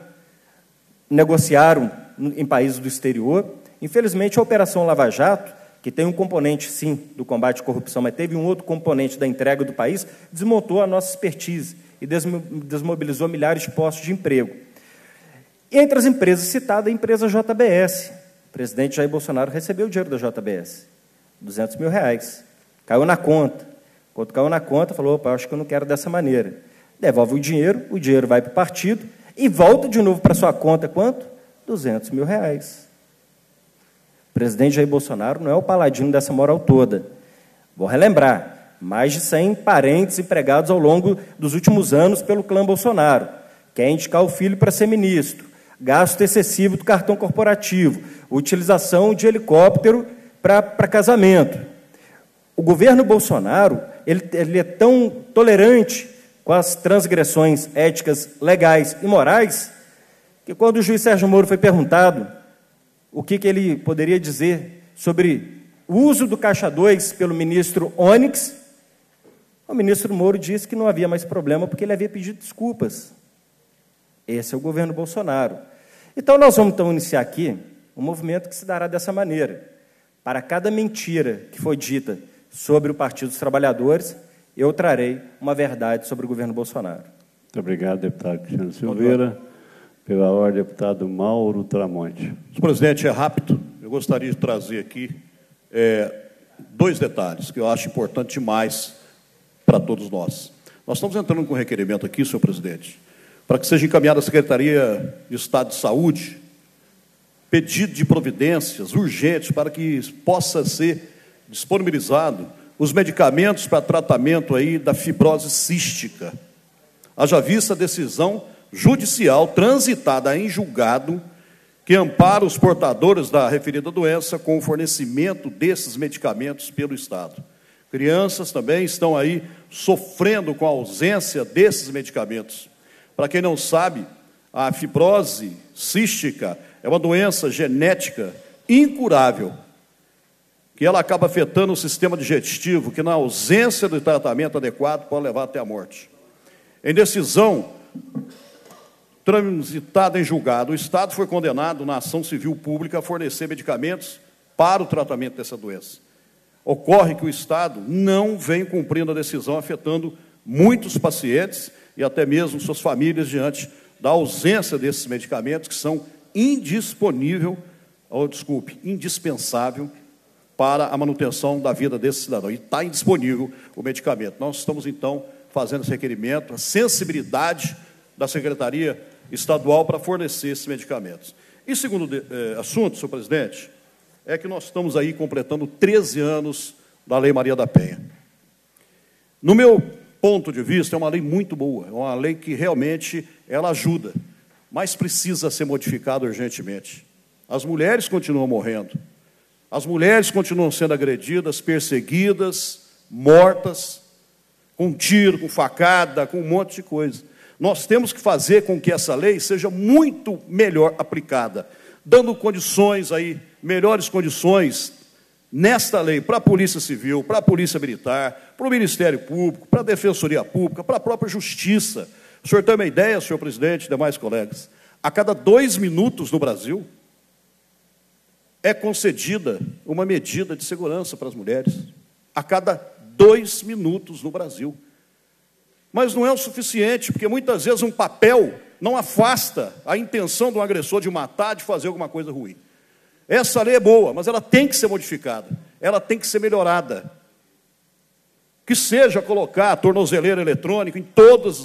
negociaram em países do exterior. Infelizmente, a Operação Lava Jato, que tem um componente, sim, do combate à corrupção, mas teve um outro componente da entrega do país, desmontou a nossa expertise e desmobilizou milhares de postos de emprego. Entre as empresas citadas, a empresa JBS. O presidente Jair Bolsonaro recebeu o dinheiro da JBS, R$200 mil. Caiu na conta. Quando caiu na conta, falou: opa, acho que eu não quero dessa maneira. Devolve o dinheiro vai para o partido e volta de novo para sua conta, quanto? R$200 mil. O presidente Jair Bolsonaro não é o paladino dessa moral toda. Vou relembrar, mais de 100 parentes empregados ao longo dos últimos anos pelo clã Bolsonaro. Quer indicar o filho para ser ministro. gasto excessivo do cartão corporativo, utilização de helicóptero para casamento. O governo Bolsonaro ele é tão tolerante com as transgressões éticas, legais e morais, que quando o juiz Sérgio Moro foi perguntado o que ele poderia dizer sobre o uso do Caixa 2 pelo ministro Onyx, o ministro Moro disse que não havia mais problema porque ele havia pedido desculpas. Esse é o governo Bolsonaro. Então, nós vamos então iniciar aqui um movimento que se dará dessa maneira. Para cada mentira que foi dita sobre o Partido dos Trabalhadores, eu trarei uma verdade sobre o governo Bolsonaro. Muito obrigado, deputado Cristiano Silveira. Pela ordem, deputado Mauro Tramonte. Senhor presidente, é rápido. Eu gostaria de trazer aqui dois detalhes que eu acho importante demais para todos nós. Nós estamos entrando com um requerimento aqui, senhor presidente, para que seja encaminhada à Secretaria de Estado de Saúde pedido de providências urgentes para que possa ser disponibilizado os medicamentos para tratamento aí da fibrose cística. Haja vista a decisão judicial transitada em julgado que ampara os portadores da referida doença com o fornecimento desses medicamentos pelo Estado. Crianças também estão aí sofrendo com a ausência desses medicamentos. Para quem não sabe, a fibrose cística é uma doença genética incurável, que ela acaba afetando o sistema digestivo, que na ausência de tratamento adequado pode levar até a morte. Em decisão transitada em julgado, o Estado foi condenado na ação civil pública a fornecer medicamentos para o tratamento dessa doença. Ocorre que o Estado não vem cumprindo a decisão, afetando muitos pacientes e até mesmo suas famílias diante da ausência desses medicamentos que são indispensável para a manutenção da vida desse cidadão. E está indisponível o medicamento. Nós estamos, então, fazendo esse requerimento, a sensibilidade da Secretaria Estadual para fornecer esses medicamentos. E segundo assunto, senhor presidente, é que nós estamos aí completando 13 anos da Lei Maria da Penha. No meu ponto de vista, é uma lei muito boa, é uma lei que realmente ela ajuda, mas precisa ser modificada urgentemente. As mulheres continuam morrendo, as mulheres continuam sendo agredidas, perseguidas, mortas, com tiro, com facada, com um monte de coisa. Nós temos que fazer com que essa lei seja muito melhor aplicada, dando condições aí, melhores condições nesta lei para a Polícia Civil, para a Polícia Militar, para o Ministério Público, para a Defensoria Pública, para a própria Justiça. O senhor tem uma ideia, senhor presidente e demais colegas? A cada 2 minutos no Brasil é concedida uma medida de segurança para as mulheres. A cada 2 minutos no Brasil. Mas não é o suficiente, porque muitas vezes um papel não afasta a intenção de um agressor de matar, de fazer alguma coisa ruim. Essa lei é boa, mas ela tem que ser modificada, ela tem que ser melhorada. Que seja colocar a tornozeleira eletrônica em todas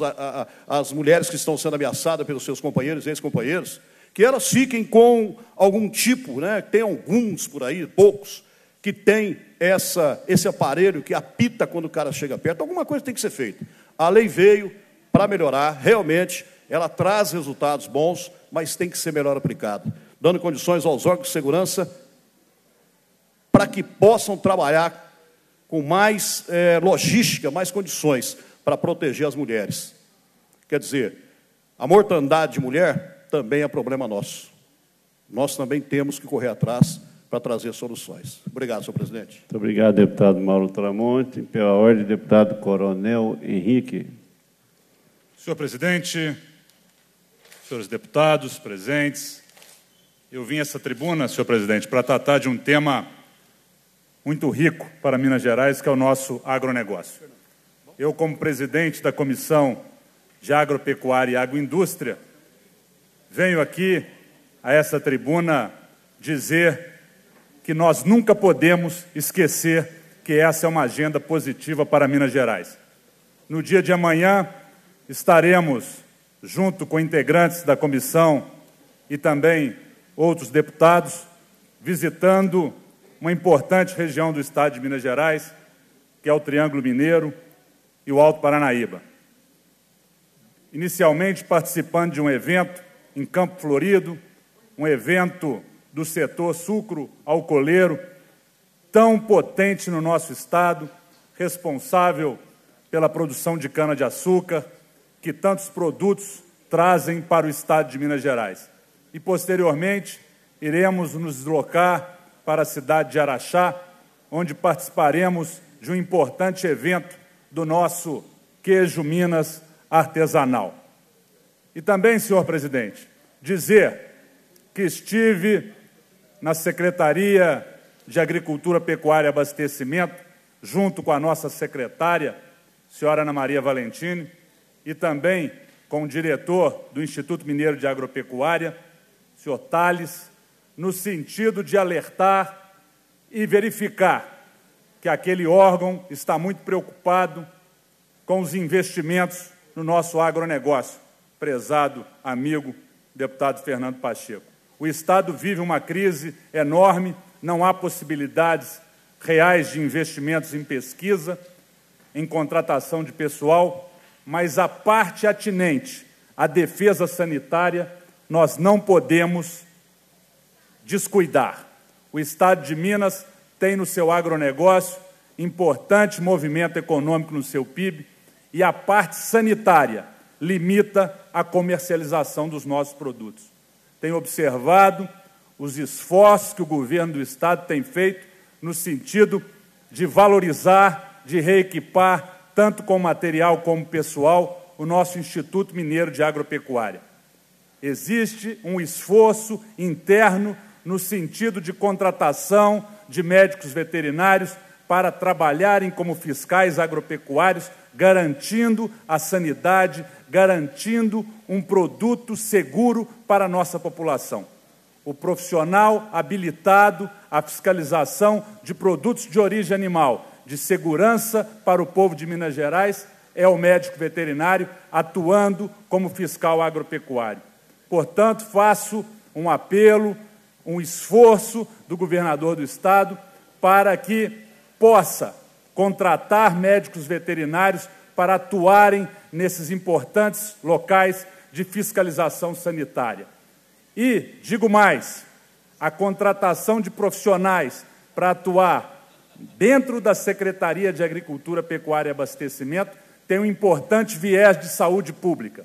as mulheres que estão sendo ameaçadas pelos seus companheiros e ex-companheiros, que elas fiquem com algum tipo, né? Tem alguns por aí, poucos, que tem esse aparelho que apita quando o cara chega perto. Alguma coisa tem que ser feita. A lei veio para melhorar, realmente, ela traz resultados bons, mas tem que ser melhor aplicada, dando condições aos órgãos de segurança para que possam trabalhar com mais logística, mais condições para proteger as mulheres. Quer dizer, a mortandade de mulher também é problema nosso. Nós também temos que correr atrás para trazer soluções. Obrigado, senhor presidente. Muito obrigado, deputado Mauro Tramonte. Pela ordem, deputado Coronel Henrique. Senhor presidente, senhores deputados presentes, eu vim a essa tribuna, senhor presidente, para tratar de um tema muito rico para Minas Gerais, que é o nosso agronegócio. Eu, como presidente da Comissão de Agropecuária e Agroindústria, venho aqui a essa tribuna dizer que nós nunca podemos esquecer que essa é uma agenda positiva para Minas Gerais. No dia de amanhã, estaremos, junto com integrantes da comissão e também outros deputados, visitando uma importante região do estado de Minas Gerais, que é o Triângulo Mineiro e o Alto Paranaíba. Inicialmente, participando de um evento em Campo Florido, um evento do setor sucro-alcooleiro, tão potente no nosso estado, responsável pela produção de cana-de-açúcar, que tantos produtos trazem para o estado de Minas Gerais. E, posteriormente, iremos nos deslocar para a cidade de Araxá, onde participaremos de um importante evento do nosso Queijo Minas Artesanal. E também, senhor presidente, dizer que estive na Secretaria de Agricultura, Pecuária e Abastecimento, junto com a nossa secretária, senhora Ana Maria Valentini, e também com o diretor do Instituto Mineiro de Agropecuária, senhor Tales, no sentido de alertar e verificar que aquele órgão está muito preocupado com os investimentos no nosso agronegócio, prezado amigo deputado Fernando Pacheco. O Estado vive uma crise enorme, não há possibilidades reais de investimentos em pesquisa, em contratação de pessoal, mas a parte atinente à defesa sanitária nós não podemos descuidar. O Estado de Minas tem no seu agronegócio importante movimento econômico no seu PIB e a parte sanitária limita a comercialização dos nossos produtos. Tenho observado os esforços que o governo do Estado tem feito no sentido de valorizar, de reequipar, tanto com material como pessoal, o nosso Instituto Mineiro de Agropecuária. Existe um esforço interno no sentido de contratação de médicos veterinários para trabalharem como fiscais agropecuários, garantindo a sanidade, garantindo um produto seguro para a nossa população. O profissional habilitado à fiscalização de produtos de origem animal, de segurança para o povo de Minas Gerais, é o médico veterinário atuando como fiscal agropecuário. Portanto, faço um apelo, um esforço do governador do Estado para que possa contratar médicos veterinários para atuarem nesses importantes locais de fiscalização sanitária. E, digo mais, a contratação de profissionais para atuar dentro da Secretaria de Agricultura, Pecuária e Abastecimento tem um importante viés de saúde pública,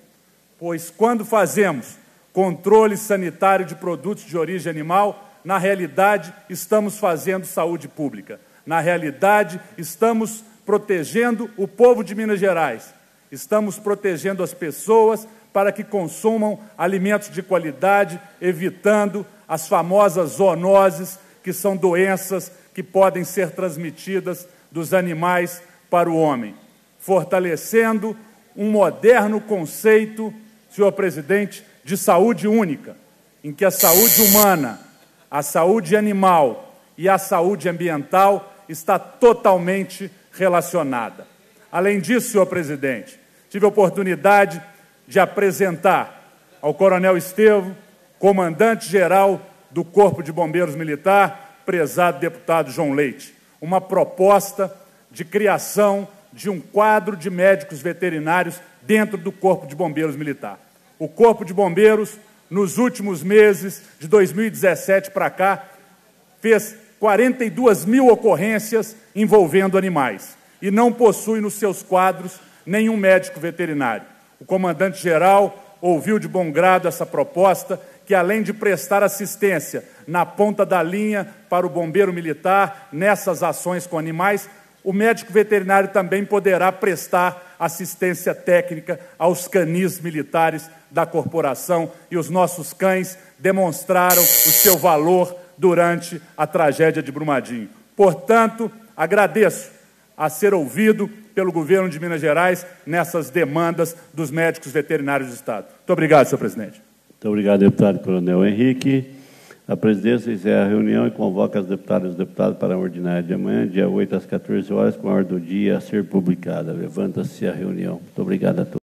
pois quando fazemos controle sanitário de produtos de origem animal, na realidade estamos fazendo saúde pública. Na realidade, estamos protegendo o povo de Minas Gerais. Estamos protegendo as pessoas para que consumam alimentos de qualidade, evitando as famosas zoonoses, que são doenças que podem ser transmitidas dos animais para o homem. Fortalecendo um moderno conceito, senhor presidente, de saúde única, em que a saúde humana, a saúde animal e a saúde ambiental está totalmente relacionada. Além disso, senhor presidente, tive a oportunidade de apresentar ao coronel Estevo, comandante-geral do Corpo de Bombeiros Militar, prezado deputado João Leite, uma proposta de criação de um quadro de médicos veterinários dentro do Corpo de Bombeiros Militar. O Corpo de Bombeiros, nos últimos meses, de 2017 para cá, fez 42 mil ocorrências envolvendo animais e não possui nos seus quadros nenhum médico veterinário. O comandante-geral ouviu de bom grado essa proposta que, além de prestar assistência na ponta da linha para o bombeiro militar nessas ações com animais, o médico veterinário também poderá prestar assistência técnica aos canis militares da corporação e os nossos cães demonstraram o seu valor durante a tragédia de Brumadinho. Portanto, agradeço a ser ouvido pelo governo de Minas Gerais nessas demandas dos médicos veterinários do Estado. Muito obrigado, senhor presidente. Muito obrigado, deputado Coronel Henrique. A presidência encerra a reunião e convoca as deputadas e os deputados para a ordinária de amanhã, dia 8 às 14 horas, com a ordem do dia a ser publicada. Levanta-se a reunião. Muito obrigado a todos.